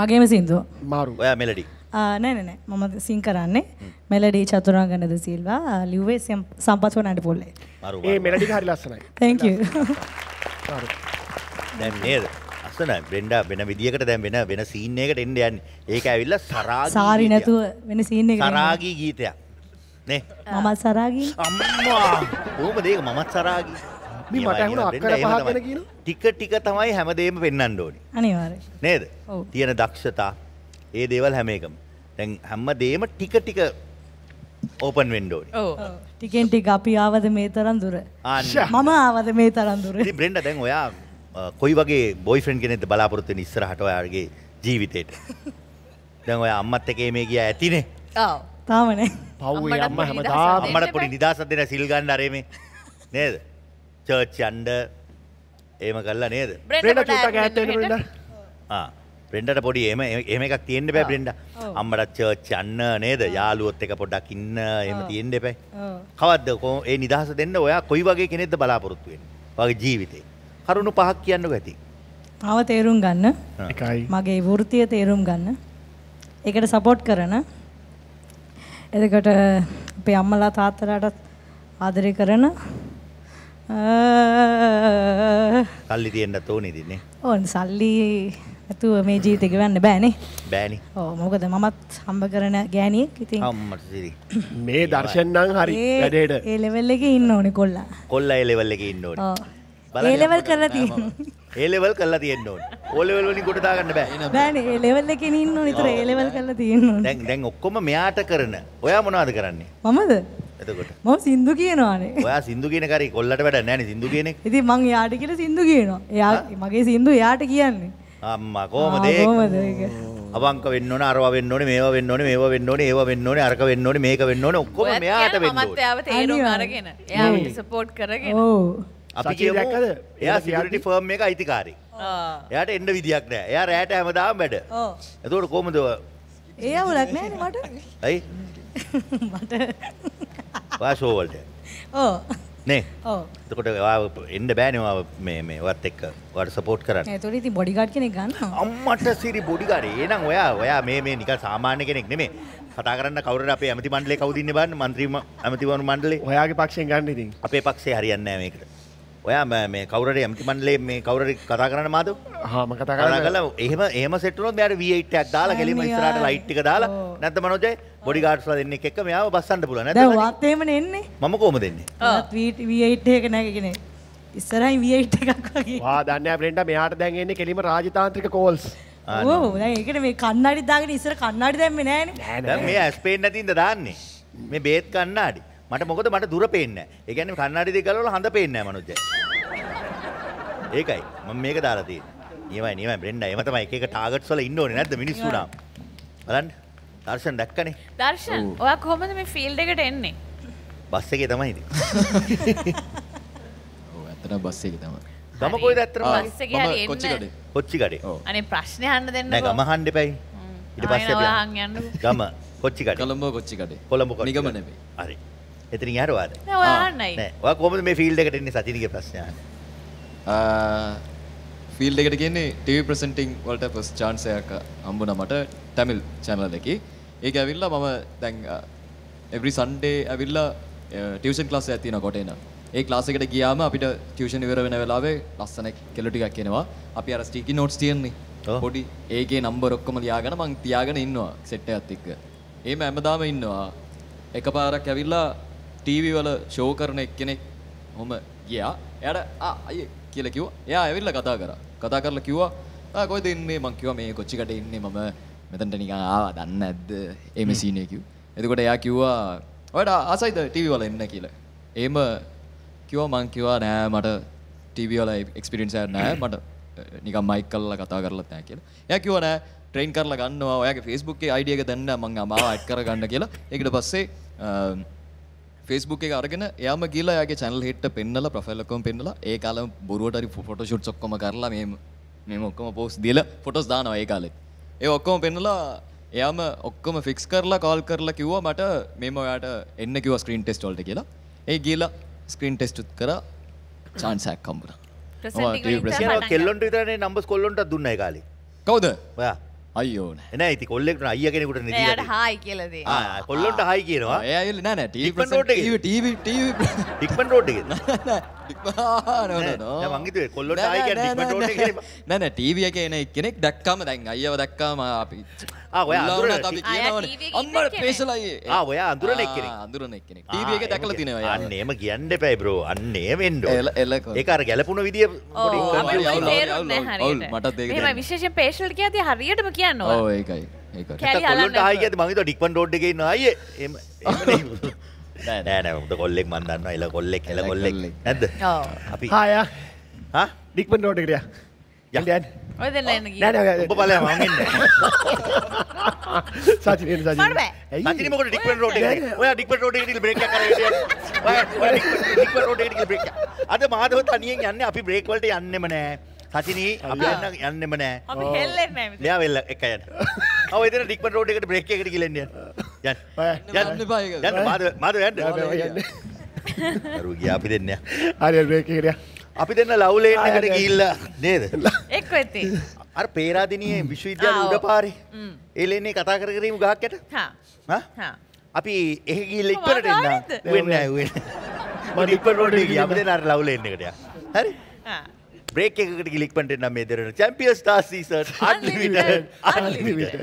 මගේම සින්දුව මාරු ඔයා මෙලඩි නෑ නෑ නෑ මම සින් කරන්නේ මෙලඩි චතුරාංගනද සිල්වා ලිව්වේ සම්පත් වණඩ පොල්ලේ මාරු ඒ මෙලඩි එක හරි ලස්සනයි thank you මාරු දැන් නේද අසනයි බෙන්ඩා වෙන විදියකට දැන් වෙන වෙන සීන් එකකට එන්න යන්නේ ඒක ඇවිල්ලා සරාගී සාරි නැතුව වෙන සීන් එකකට සරාගී ගීතයක් නේ මමත් සරාගී අම්මා කොහොමද ඒක මමත් සරාගී මේ මට අහුන අක්කර පහක් වෙන කියන ටික ටික තමයි හැමදේම වෙන්නන්න ඕනේ අනිවාර්යයෙන් නේද තියෙන දක්ෂතා ඒ දේවල් හැම එකම දැන් හැමදේම ටික ටික ඕපන් වෙන්න ඕනේ ඔව් ටිකෙන් ටික අපි ආවද මේ තරම් දුර මම ආවද මේ තරම් දුර ඉතින් බ්‍රෙන්ඩා දැන් ඔයා කොයි වගේ බොයිෆ්‍රෙන්ඩ් කෙනෙක්ද බලාපොරොත්තු වෙන්නේ ඉස්සරහට ඔයාගේ ජීවිතේට දැන් ඔයා අම්මත් එක්ක මේ ගියා ඇතිනේ ඔව් තාම නේ පව් ඒ අම්මා හැමදාම අම්මට පොඩි නිදාසක් දෙන සිල් ගන්න අරේ මේ නේද Church under, Emma Galla neither. Brenda, Brenda, ah, Brenda, the body, Emma, Emma, the end by Brenda. Amara Church under, neither Yalu take up a duck in the end by. How at the co any dasa then the way Kuiva can it the Balapur twin, or Givite. Harunu Pahaki and Veti. Our Terum Gunner, Magay Vurti, Terum Gunner. I get a support Karana. I got a Pamala Tatarata Adri Karana. Salli tienna toni dinne. On salli, tu meji te given bani. Bani. Oh, moga the mamat hamba karana gani kiting. Hammat siri. Me darshan nang hari. Kadeda. A level leki inno ne kolla. Kolla a level leki inno. Oh. A level karla tien. A level karla tien inno. O level wali kote da karna bani. Bani a level leki inno ni thre a level karla tien inno. Deng deng okkoma meata karana. Oya mona ad karanne. Mamad. මම සින්දු කියනවානේ. ඔයා සින්දු කියන කරේ කොල්ලට වැඩ නැහැ නේ සින්දු කියන්නේ. ඉතින් මං එයාට කියලා සින්දු කියනවා. එයා මගේ සින්දු එයාට කියන්නේ. අම්මා කොහමද ඒක? කොහමද ඒක? අවංක වෙන්න ඕනේ, අරවා වෙන්න ඕනේ, මේවා වෙන්න ඕනේ, මේවා වෙන්න ඕනේ, ඒවා වෙන්න ඕනේ, අරක වෙන්න ඕනේ, මේක වෙන්න ඕනේ, ඔක්කොම මෙයාට වෙන්න ඕනේ. මමත් එයාව තේරුම් අරගෙන, එයාව සපෝට් කරගෙන. ඔව්. අපි කියමුද? එයා සිකියුරිටි ෆර්ම් එකේ අයිතිකාරී. ආ. එයාට එන්න විදියක් නැහැ. එයා රැට හැමදාම වැඩ. ඔව්. එතකොට කොහමද? ඒ අවුලක් නැහැ නේ මට. ඇයි? මට Passover. Oh. Ne. Oh. तो कोटे वाव इंड बैन वाव में में वाव टेक वाव सपोर्ट करन. ये तो इतनी बॉडीगार्ड के निकान हाँ. अम्मा टा सीरी बॉडीगार्ड ये ना वो या वो या में में निकाल सामान्य के निकने में फटाकरन ना काउंटर आपे अमिती मंडले काउंटी ने बन मंत्री अमिती बन मंडले. वो या के पाक से इंगान नहीं दिंग. आपे पाक से हरियाणा में वो या में में काउंटरे अमिती मंडले में काउंटरे कटाकरन माधो. हाँ मैं कटाकरन නැත්නම් මනෝජ බොඩිගාඩ්ස්ලා දෙන්නේ එක එක මෙයාව බස්සන්න පුළුවන් නැත්නම් දැන් වාත් එහෙමනේ එන්නේ මම කොහොමද එන්නේ ඔයාත් V8 එක නැගගෙන ඉස්සරහින් V8 එකක් වගේ වා දන්නේ නැහැ බ්‍රෙන්ඩා මෙයාට දැන් එන්නේ කෙලිම රාජතාන්ත්‍රික කෝල්ස් ඕ දැන් ඒකට මේ කන්නාඩි දාගෙන ඉස්සර කන්නාඩි දැම්මේ නැහනේ දැන් මේ ඇස් පේන්නේ නැතිඳ දාන්නේ මේ බේත් කන්නාඩි මට මොකද මට දුර පේන්නේ නැහැ ඒ කියන්නේ කන්නාඩි දෙක ගලවලා හඳ පේන්නේ නැහැ මනෝජ ඒකයි මම මේක දාලා තියෙන්නේ ඊමයි ඊමයි බ්‍රෙන්ඩා එහෙම තමයි එක එක ටාගට්ස් වල ඉන්න ඕනේ නැද්ද මිනිස්සු නම් බලන්න Darshan dakane. Darshan, oya kohomada me field eකට enne? Bus එකේ තමයි ඉතින්. ඔව් ඇත්තටම බස් එකේ තමයි. ගම කොයිද ඇත්තටම බස් එකේ හරි එන්න. කොච්චි ගඩේ. කොච්චි ගඩේ. ඔව්. අනේ ප්‍රශ්නේ අහන්න දෙන්නකෝ. නෑ ගම අහන්න එපයි. ඊට පස්සේ අපි අහන් යන්නකෝ. ගම කොච්චි ගඩේ. කොළඹ කොච්චි ගඩේ. කොළඹ කොච්චි. නිගම නෙමෙයි. හරි. එතනින් යහරවාද? නෑ ඔයා අහන්නයි. නෑ. ඔයා කොහොමද මේ field එකට එන්නේ සතිනිගේ ප්‍රශ්නේ අහන්න? ආ field එකට කියන්නේ T V presenting වලට first chance එකක් හම්බුණා මට Tamil channel එකේ. ඒක ඇවිල්ලා මම දැන් every Sunday ඇවිල්ලා tuition class එකක් තියෙනවා කොටේන. ඒ class එකට ගියාම අපිට tuition ඉවර වෙන වෙලාවේ ලස්සන කෙළු ටිකක් එනවා. අපි අර sticky notes තියන්නේ. පොඩි ඒකේ නම්බර් ඔක්කොම ලියාගෙන මං තියාගෙන ඉන්නවා සෙට් එකත් එක්ක. එහෙම හැමදාම ඉන්නවා. එකපාරක් ඇවිල්ලා ටීවී වල ෂෝ කරන එක්කෙනෙක් හොම ගියා. එයාට ආ අයියේ කියලා කිව්වා. එයා ඇවිල්ලා කතා කරා. කතා කරලා කිව්වා ආ කොහෙද ඉන්නේ? මං කිව්වා මේ කොච්චිකට ඉන්නේ මම. මෙතනට නිකන් ආවා දන්නේ නැද්ද? එහෙම සීන් එක කිව්වා. එතකොට එයා කිව්වා ඔයාට ආසයිද ටීවී වල එන්න කියලා. එහෙම කිව්වා මං කිව්වා නෑ මට ටීවී වල එක්ස්පීරියන්ස් එකක් නෑ මට නිකන් මයික් කරලා කතා කරලත් නැහැ කියලා. එයා කිව්වා නෑ ට්‍රේන් කරලා ගන්නවා ඔයාගේ Facebook එකේ I D එක දෙන්න මං ආව ඇඩ් කරගන්න කියලා. ඒකට පස්සේ Facebook එක අරගෙන එයාම ගිහලා එයාගේ channel hit එක පෙන්නලා profile එකම පෙන්නලා ඒ කාලෙම බොරුවට හරි photo shoots ඔක්කොම කරලා මේ මේ ඔක්කොම post දීලා photos දානවා ඒ කාලේ. ඒ ඔක්කොම පෙන්නලා එයාම ඔක්කොම fix කරලා call කරලා කිව්වා මට මේම ඔයාට එන්න කිව්වා screen test වලට කියලා. ඒ ගිහලා screen test උත් කරා chance එකක් හම්බුණා. කෙල්ලොන්ට විතරනේ නම්බර්ස් කොල්ලොන්ට දුන්නයි කාලේ. කවුද? ඔයා. අයියෝ නෑ. නෑ ඉතින් කොල්ලෙක්ට අයියා කෙනෙකුට නේ දීලා. එයාට හායි කියලා දෙන්න. ආ කොල්ලොන්ට හායි කියනවා. එයා ඇවිල්ලා නෑ නෑ TV present TV TV TV Dickman road එකේ. නෑ නෑ නෑ මං හිතුවේ කොල්ලොන්ට හායි කියන්නේ ඩික්මන් රෝඩ් එකේ නෑ නෑ ටීවී එකේ එන එක්කෙනෙක් දැක්කම දැන් අයියාව දැක්කම අපි ආ ඔයා අඳුරන අපි කියනවනේ අම්මා ස්පෙෂල් අයියේ. ආ ඔයා අඳුරන එක්කෙනෙක්. ආ අඳුරන එක්කෙනෙක්. ටීවී එකේ දැකලා තිනවා යා. අන්න එහෙම කියන්න එපායි bro. අන්න එහෙම වෙන්න ඕන. ඒක අර ගැලපුණ විදිය පොඩි කම්පියුටර් මටත් ඒක. එහෙම විශේෂයෙන් ස්පෙෂල් කියද්දී හරියටම කියනවා. ඔව් ඒකයි. ඒකයි. කොල්ලොන්ට හායි කියද්දී මං හිතුවා ඩික්මන් රෝඩ් එකේ ඉන්න අයියේ. එහෙම එහෙම නෑ නෑ නෑ උඹ කොල්ලෙක් මන් දන්නවා. එළ කොල්ලෙක් එළ කොල්ලෙක් නැද්ද? ඔව්. අපි හා යා. හා ඩික්මන් රෝඩ් එකට යා. යන්න යන්න. ඔය දෙන්න යන්න ගියා. නෑ නෑ ඔබ බලයම මම ඉන්නේ. සාචිනේ සාචිනේ. මර බෑ. සාචිනේ මොකද ඩික්මන් රෝඩ් එකේ. ඔයා ඩික්මන් රෝඩ් එකේ ඉඳලා බ්‍රේක් එකක් කරගෙන යන්න. ඔයා ඩික්මන් රෝඩ් එකේ ඉඳලා බ්‍රේක් එක. අද මාධව තනියෙන් යන්නේ අපි බ්‍රේක් වලට යන්නෙම නෑ. සාචිනේ අපි යන්න යන්නෙම නෑ. අපි හෙල්ලෙන්නේ නෑ මිත. ලියා වෙල්ල එක යන්න. ආව එතන ඩික්මන් රෝඩ් එකට බ්‍රේක් එකකට ගිහින් යන්න. යන්න. යන්න එපා ඒක. යන්න මාධව මාධව යන්න. කරු ගියා අපි දෙන්න යා. හරි බ්‍රේක් එකට යා. අපි දෙන්න ලව් ලේන් එකට ගිහිල්ලා නේද? එක්ක වෙති. අර පේරාදෙණියේ විශ්වවිද්‍යාල උඩ පාරේ. ඒ ලේනේ කතා කර කර ඉමු ගහක් යට. හා. හා. අපි එහෙ ගිහිල්ලා ඉක්මනට එන්න. වෙන්නේ නැහැ වෙන්නේ. මම ඉක්මන රෝඩේ ගියා. අපි දෙන්න අර ලව් ලේන් එකට යා. හරි? හා. බ්‍රේක් එකකට ගිහිල්ලා ඉක්මනට එන්න මේ දරන Champion Stars Season Unlimited. Unlimited.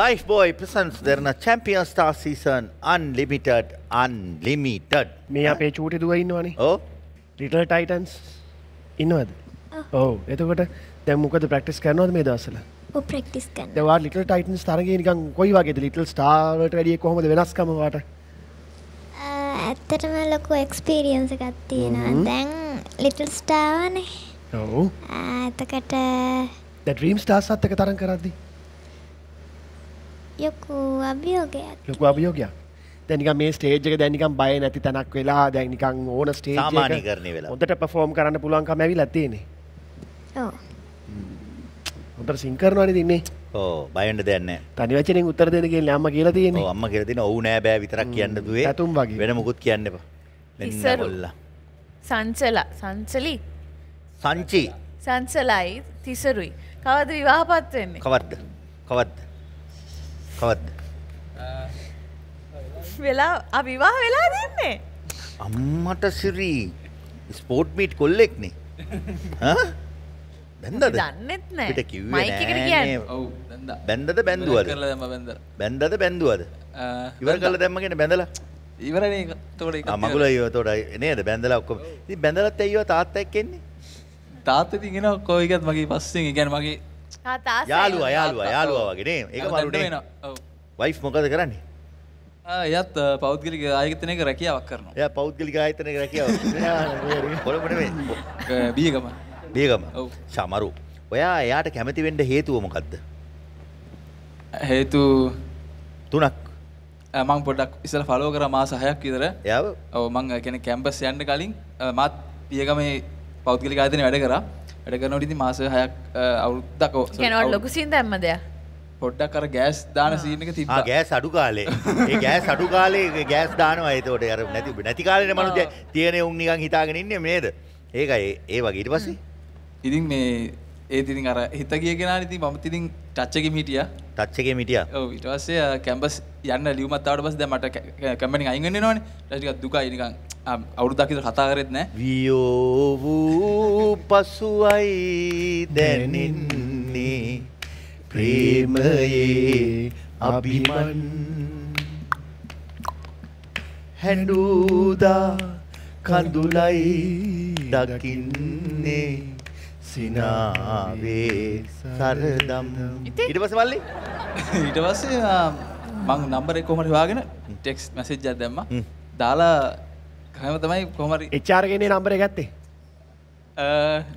Lifeboy presents their Champion Stars Season Unlimited, Unlimited. Me ape choote duwa innawani. Oh. Little Titans innawada. Oh. Etokoṭa dan mokada practice karanawada me dawasala? Oh practice karanna. Dan wa Little Titans tarage nikan koi wageda Little Star walata wediye kohomada wenaskama wata? Ah, ættatama loku experience ekak tiyenawa. Dan Little Star wane. Oh. Ah, etokoṭa the Dream Stars at ekak taran karaddi යකු අභියෝගයක් ලොකු අභියෝගයක් දැන් නිකන් මේ stage එක දැන් නිකන් බය නැති තැනක් වෙලා දැන් නිකන් ඕන ස්ටේජ් එක සාමාන්‍යකරණය වෙලා හොඳට perform කරන්න පුළුවන්කම ඇවිල්ලා තියෙන්නේ ඔව් හොඳට sing කරනවනේ ඉන්නේ ඔව් බය වෙන්න දෙයක් නැහැ තනි වචනෙන් උත්තර දෙන්න කියන්නේ අම්මා කියලා තියෙන්නේ ඔව් අම්මා කියලා තියෙන ඔව් නෑ බෑ විතරක් කියන්න දුවේ සතුම් වගේ වෙන මොකුත් කියන්න එපා තිසරොල්ලා සංචලා සංචලි සංචි සංචලයි තිසරුයි කවද විවාහපත් වෙන්නේ කවද්ද කවද්ද කවද්ද? වෙලා අවිවාහ වෙලා දෙන්නේ. අම්මට සිරි ස්පෝට් මීට් කොල්ලෙක්නේ. හා? බැන්දද? දන්නෙත් නෑ. පිට කිව්වේ නෑ. මයික් එකට කියන්නේ. ඔව් බැන්දා. බැන්දද බැන්දුවද? කරලා දැම්ම බැන්දා. බැන්දද බැන්දුවද? ඉවර කරලා දැම්ම කියන්නේ බැන්දලා. ඉවරනේ ඒක. එතකොට ඒක. ආ මගුල අයියෝ එතකොට නේද බැන්දලා ඔක්කොම. ඉතින් බැන්දලත් අයියෝ තාත්තා එක්ක එන්නේ. තාත්තා ඉතින් එනවා කොයිකත් මගේ පස්සෙන්. ඒ කියන්නේ මගේ යාළුවා යාළුවා යාළුවා වගේ නේ ඒක මරුනේ වෙනවා ඔව් වයිෆ් මොකද කරන්නේ ආ එයාත් පෞද්ගලික ආයතනයක රැකියාවක් කරනවා එයා පෞද්ගලික ආයතනයක රැකියාවක් කොළඹ නෙමෙයි බීගම බීගම ඔව් සමරු ඔයා එයාට කැමති වෙන්න හේතුව මොකද්ද හේතු තුනක් මම පොඩ්ඩක් ඉස්සලා ෆලෝ කරා මාස හයක් විතර එයාව ඔව් මම කියන්නේ කැම්පස් යන්න කලින් මාත් බීගමේ පෞද්ගලික ආයතනයේ වැඩ කරා වැඩ කරනකොට ඉතින් මාස හයක් අවුරුද්දක් කෙනෙක් ලොකු සීන් දැම්මද යා පොඩ්ඩක් අර ගෑස් දාන සීන් එක තිබ්බා ආ ගෑස් අඩු කාලේ ඒ ගෑස් අඩු කාලේ ගෑස් දානවා ඒතකොට අර නැති නැති කාලේනේ මනුස්සය තියෙන උන් නිකන් හිතාගෙන ඉන්නේ නේද ඒකයි ඒ වගේ ඊට පස්සේ ඉතින් මේ ඒත් ඉතින් අර හිත ගිය කෙනානේ ඉතින් මම ඉතින් Touch media. Touch media. Oh, it was a campus. Yana Luma thought was the matter company. I'm going on. Let's get Duka in gang. I'm out of the Hataritne. Vio Pasuai, then in me. Premae Abiman Henduda Kandulai Dakine. Sinaave Saradam. ඊට පස්සේ මල්ලි ඊට පස්සේ මම number එක කොහමද හොයාගෙන text message එකක් දැම්මා. දාලා කම තමයි කොහමරි එච් ආර් ගෙනේ නම්බර් එක ගත්තේ. අ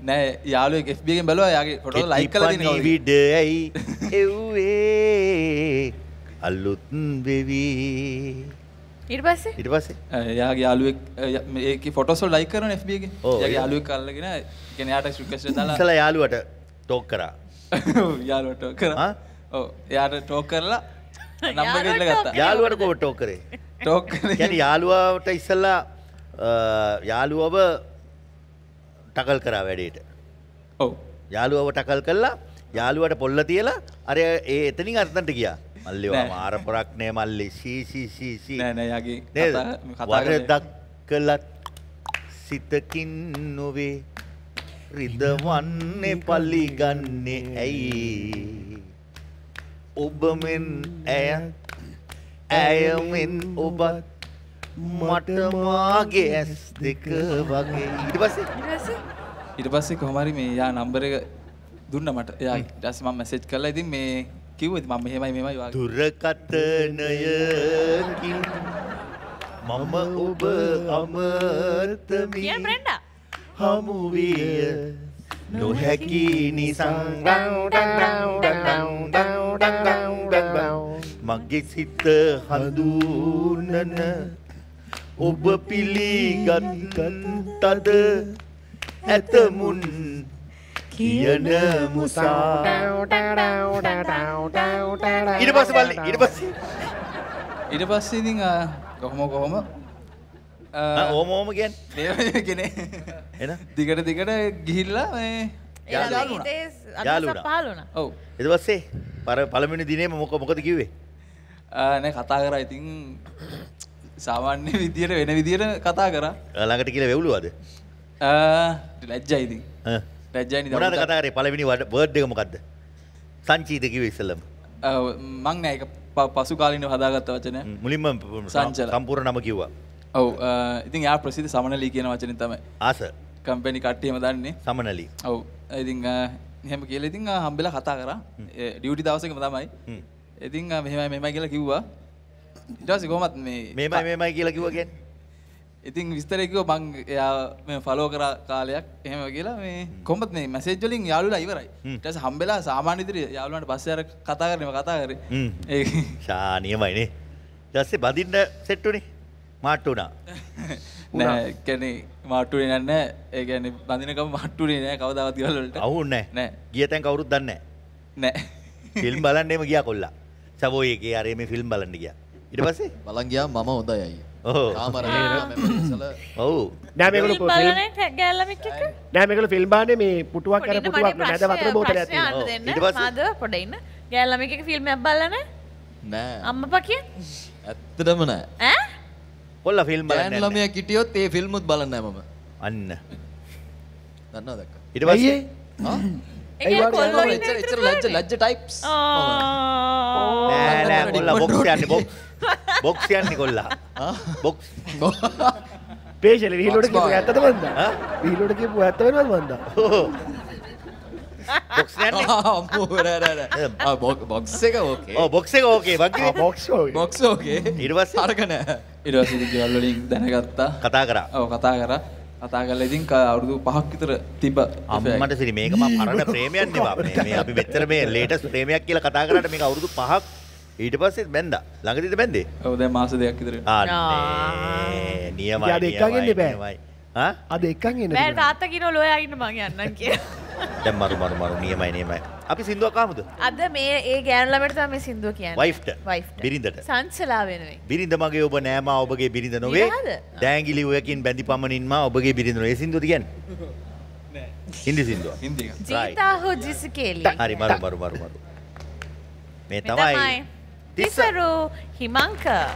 නෑ යාළුවෙක් එෆ් බී එකෙන් බැලුවා යාගේ ෆොටෝ ලයික් කරලා දිනවා. ඉතින් වීඩියෝයි එව්වේ අලුත් බෙවි. ඊට පස්සේ ඊට පස්සේ යාගේ යාළුවෙක් ඒකේ ෆොටෝස් වල ලයික් කරනවා එෆ් බී එකේ. යාගේ යාළුවෙක් අල්ලගෙන කියන යාට රික්වෙස්ට් එක දාලා ඉතලා යාළුවට ටෝක් කරා. ඔව් යාළුවට ටෝක් කරා. ඔව් යාට ටෝක් කරලා නම්බර් එක ඉල්ලගත්තා. යාළුවට කොහොම ටෝක් කරේ? ටෝක් කරේ කියන්නේ යාළුවාට ඉස්සලා යාළුවව ටකල් කරා වැඩේට. ඔව්. යාළුවව ටකල් කළා යාළුවට පොල්ල තියලා අර ඒ එතනින් අතනට ගියා. මල්ලි වා මාර පොරක් නේ මල්ලි සී සී සී සී නෑ නෑ යාගේ කතා කතා කරලා කළත් සිතකින් නොවේ රිදවන්නේ පලිගන්නේ ඇයි ඔබමෙන් ඇය ඇයමෙන් ඔබත් මට මාගේ ඇස් දෙක වගේ. ඊට පස්සේ ඊට පස්සේ කොහොම හරි මේ යා නම්බර් එක දුන්නා මට. එයා ඊට පස්සේ මම මැසේජ් කළා. ඉතින් මේ කිව්වද මම මෙහෙමයි මෙහෙමයි වගේ දුරකතනයකින් මම ඔබ අමර්ථමි කිය Brenda Hamuviya no haki ni sang down down down down down down mage sitha handunana oba piligat tada athamun kiyana musa ඊට පස්සේ බලන්න ඊට පස්සේ ඊට පස්සේ ඉතින් කොහොම කොහොම ඕම ඕම කියන්නේ කියන්නේ එන දිගට දිගට ගිහිල්ලා මේ යාළුවා පහළුණා. ඔව්. ඊට පස්සේ පළවෙනි දිනේම මොක මොකද කිව්වේ? නෑ කතා කරා ඉතින් සාමාන්‍ය විදියට වෙන විදියට කතා කරා. ළඟට කියලා වෙවුලුවද? අ ලැජ්ජයි ඉතින්. හ්ම්. ලැජ්ජයි නේද? මොනවද කතා කරේ? පළවෙනි වර්ඩ් එක මොකද්ද? සංචීත කිව්වේ ඉස්සෙල්ලම. ඔව් මං නෑ ඒක පසු කාලිනව හදාගත්ත වචනය. මුලින්ම සම්පූර්ණ නම කිව්වා. ඔව් ඉතින් යා ප්‍රසිද්ධ සමනලී කියන වචනේ තමයි ආස කම්පැනි කට්ටියම දන්නේ සමනලී. ඔව් ඉතින් එහෙම කියලා ඉතින් හම්බෙලා කතා කරා ඩියුටි දවසේකම තමයි. ඉතින් මෙහෙමයි මෙහෙමයි කියලා කිව්වා. ඊට පස්සේ කොහොමත් මේ මෙහෙමයි මෙහෙමයි කියලා කිව්වා කියන්නේ ඉතින් විස්තරේ කිව්වා මං එයා මම ෆලෝ කරා කාලයක් එහෙම කියලා මේ කොහොමත් මේ මැසේජ් වලින් යාළුවලා ඉවරයි. ඊට පස්සේ හම්බෙලා සාමාන්‍ය විදිහට යාළුවන්ට පස්සේ අර කතා කරන්නේ මම කතා කරේ ඒක ශානියමයි නේ. ඊට පස්සේ බඳින්න සෙට් උනේ මාට්ටුනා නෑ කියන්නේ මාට්ටුනේ නෑ ඒ කියන්නේ බඳිනකම මාට්ටුනේ නෑ කවදාවත් ගෙවල් වලට අහුන්නේ නෑ. ගිය තැන් කවුරුත් දන්නේ නෑ නෑ ෆිල්ම් බලන්න එහෙම ගියා කොල්ලා සබෝයි එකේ අර මේ ෆිල්ම් බලන්න ගියා. ඊට පස්සේ බලන් ගියා මම හොඳයි අයියා. ඔව් කාමරේ මම ඉස්සල ඔව් නෑ මේගොල්ලෝ ෆිල්ම් ගෑලමික් එක නෑ මේගොල්ලෝ ෆිල්ම් බලන්නේ මේ පුටුවක් අර පුටුවක් නේද වතුර බෝතලයක් තියෙනවා. ඊට පස්සේ මාද පොඩ ඉන්න ගෑලමික් එක ෆිල්ම් එකක් බලලා නෑ අම්මපා කියන්නේ ඇත්තටම නෑ ඈ කොල්ල ෆිල්ම් බලන්නේ නැහැ. ළමයා කිටියොත් ඒ ෆිල්මුත් බලන්නේ නැහැ මම. අන්න. දන්නවද අක්කා? ඊට පස්සේ ආ ඒ කොල්ලෝ ඉච්චර ඉච්චර ලැජ්ජ ලැජ්ජ ටයිප්ස්. ආ නෑ නෑ කොල්ල බොක්ස් යන්නේ බොක්ස්. බොක්ස් යන්නේ කොල්ල. ආ බොක්ස්. ස්පෙෂල් විහිළුවට කියපු ඇත්තද මන්ද? ආ විහිළුවට කියපු ඇත්ත වෙනවද මන්ද? ඕ. බොක්ස් යන්නේ. ආ මොරා නෑ නෑ. ආ බොක්ස් එක ඕකේ. ඔව් බොක්ස් එක ඕකේ. වගේ බොක්ස් ඕකේ. බොක්ස් ඕකේ. ඊට පස්සේ අරක නෑ. ඊට පස්සේ ගෙවල් වලින් දැනගත්තා කතා කරා. ඔව් කතා කරා. කතා කරලා ඉතින් අවුරුදු පහක් විතර තිබ්බ. අම්මට සිරි මේක මම පරණ ප්‍රේමයක් නේ බා. මේ අපි මෙච්චර මේ ලේටස්ට් ප්‍රේමයක් කියලා කතා කරාට මේක අවුරුදු පහක් ඊට පස්සේ බැඳා. ළඟදීද බැඳේ? ඔව් දැන් මාස දෙකක් විතර. ආන්නේ නියමයි. අද එකකින් ඉන්නේ බෑ. හා? අද එකකින් ඉන්නේ. බෑ තාත්තා කිනෝ ලෝයා ඉන්න මං යන්නම් කියලා. දැන් මරු මරු මරු නියමයි නියමයි. අපි සින්දුවක් ආමුද? අද මේ ඒ ගෑනු ළමයට තමයි මේ සින්දුව කියන්නේ. වයිෆ්ට. වයිෆ්ට. බිරිඳට. සංසලා වෙනුයි. බිරිඳ මගේ ඔබ නෑ මා ඔබගේ බිරිඳ නොවේ. දෑංගිලි ඔයකින් බැඳි පමණින් මා ඔබගේ බිරිඳ නොවේ. ඒ සින්දුවද කියන්නේ? නෑ. හින්දි සින්දුව. හින්දි. ජීතා හෝ ජිස්කේලි. හරි මරු මරු මරු මරු. Metamai Tisaru Himanka.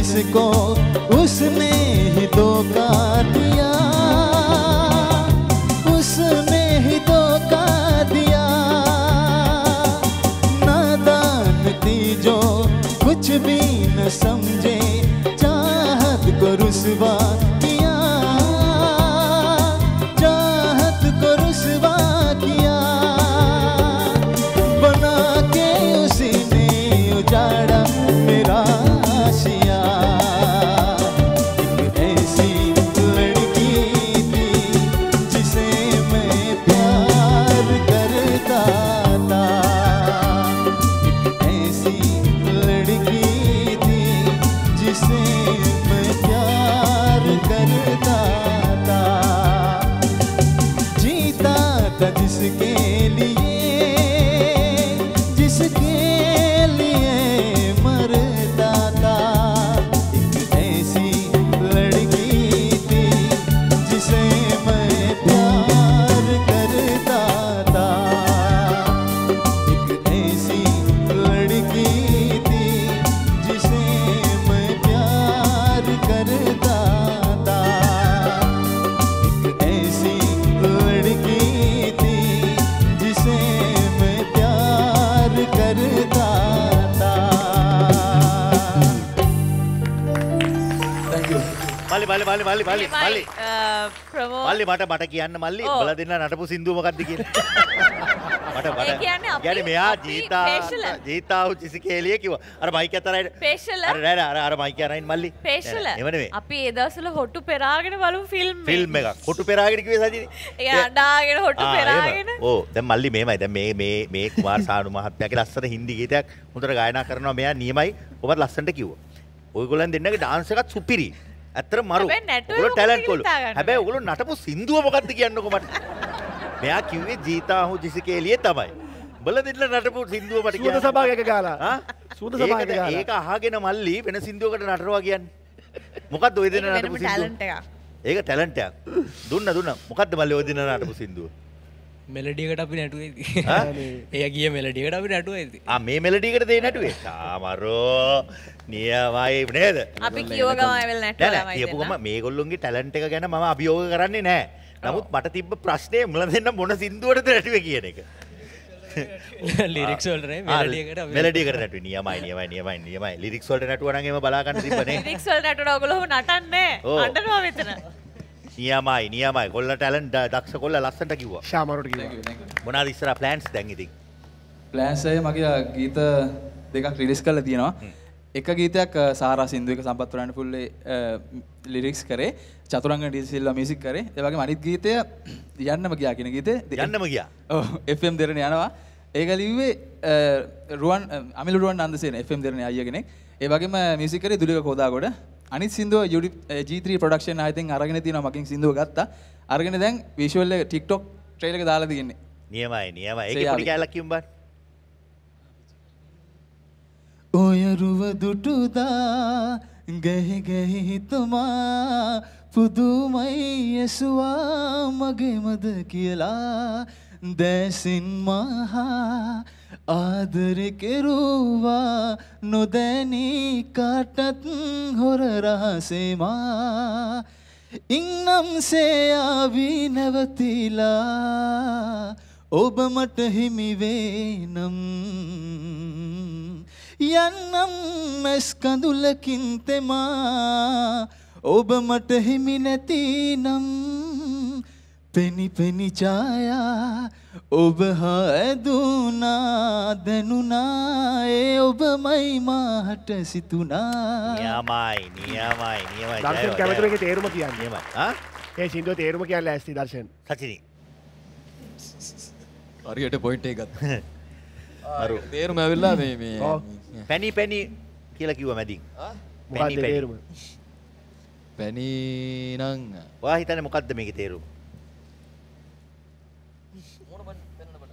जिसको उसने ही धोखा दिया, उसने ही धोखा दिया। नादान थी जो कुछ भी न समझे, चाहत को रुसवा किया, चाहत को रुसवा किया। बना के उसी ने उजाड़ा मेरा आशिया। जिसके लिए मरता था। Bali, Bali, Bali, Bali, Bali. Promo. Bali, mata, mata kiyanna malli. Bala denna natapu sindu mokakda kiyala. Mata, mata. Yani meya jeeta, jeeta isike eliye kiwa. Ara bike athara ida. Special. Ara ara ara ara bike arain malli. Special. Ewa neme. Api e dawasala hottu peragena balu film. Film ekak. Hottu peragena kiwe sajini. Eka adagena hottu peragena. Oh, dan malli memai. Dan me me me Kumar Sanu mahathmaya kiyala lassana hindi geethayak hondata gayana karanawa meya niyamai. Obath lassanta kiwwa. Oy gollan dennage dance ekak supiri. After Maru, you talent kolo. Abey, you guys natapu Sindhu abakatti kiyannu ko mat. Meya kyuwe jeeta hu jiske liye tamai. Bala didla natapu Sindhu abakatti. Sudha sabhaage ka gala. Ha? Sudha sabhaage ka gala. Eka haage na malli, pena Sindhu ka natarwa kiyan. Mukad doy dena natapu Sindhu. Eka talent ya. Eka talent ya. Dunna dunna. Mukad malli doy dena natapu Sindhu. Melody ekata api natuwe. Ha? Eya giye melody ekata api natuwe. Ah, me melody ekata de natuwe. Ah, Maru. නියමයි නේද? අපි කියව ගමයි වෙල නැට්ටලා තමයි. කියපු ගම මේගොල්ලෝගේ talent එක ගැන මම අභියෝග කරන්නේ නැහැ. නමුත් මට තිබ්බ ප්‍රශ්නේ මුලදෙන්න මොන සින්දුවටද රැටුවේ කියන එක. ලිරික්ස් වලට නේ මෙලඩි එකට අපි මෙලඩි එකට රැටුවේ. නියමයි නියමයි නියමයි නියමයි. ලිරික්ස් වලට රැටුවා නම් එහෙම බලා ගන්න තිබ්බනේ. ලිරික්ස් වලට රැටුණා ඔයගොල්ලෝ නටන්නේ. අඬනවා මෙතන. නියමයි නියමයි. කොල්ල ටැලන්ට් දක්ෂ කොල්ල ලස්සනට කිව්වා. ශාමාරෝට කිව්වා. මොනවාද ඉස්සරහ ප්ලෑන්ස් දැන් ඉතින්? ප්ලෑන්ස් අය මගේ ගීත දෙකක් රිලීස් කරලා තියෙනවා. एक गीतයක් सारा सिंधु के संपत पुराण फुल्ले लिरिक्स करे चतुरंग डीसीला म्यूजिक करे ये वाके मानित गीते यान नमक या किन गीते यान नमक या एफएम देर ने आना वा एक अलीवे रोहन अमिल रोहन नाम देसे ने एफएम देर ने आया किने ये वाके मैं म्यूजिक करे दुलिया कोदा कोडे अनित सिंधु यूडी जी थ्री प्रोडक्शन आई थिंक आरगने तीन माकिंग सिंधु गाता आरगने देंग विशुअल टिकटॉक ट्रेलर के दाला दिए ने नियम आए नियम आए एक पुरी क्या लकी उम्बर ओयरुव दुटुदा गहे गहे हितमा पुदुमई येसुवा मगे मद कियला देसिन महा आदर केरुवा नोदेनी काटत होर रहसे मा इंगनम से आवी नवतिला ओब मट हिमि वेनम යන්නම් මස් කඳුලකින් තෙමා ඔබ මට හිමි නැතිනම් පෙනි පෙනි ඡායා ඔබ හා ඇදුනා දනුනා ඒ ඔබමයි මාට සිතුනා නියමයි නියමයි නියමයි දර්ශන් කැමරේගේ තේරුම කියන්නේ නියමයි ආ ඒ සින්දුව තේරුම කියන්නේ ඇස්ති දර්ශන් සචිනි හරියට පොයින්ට් එකක් අර තේරුම ඇවිල්ලා මේ මේ පැණි පැණි කියලා කිව්වා මැදින්. මොකක්ද තේරුම? පැණි නං ඔයා හිතන්නේ මොකක්ද මේකේ තේරුම? මූණ බල පෙන්නන බල.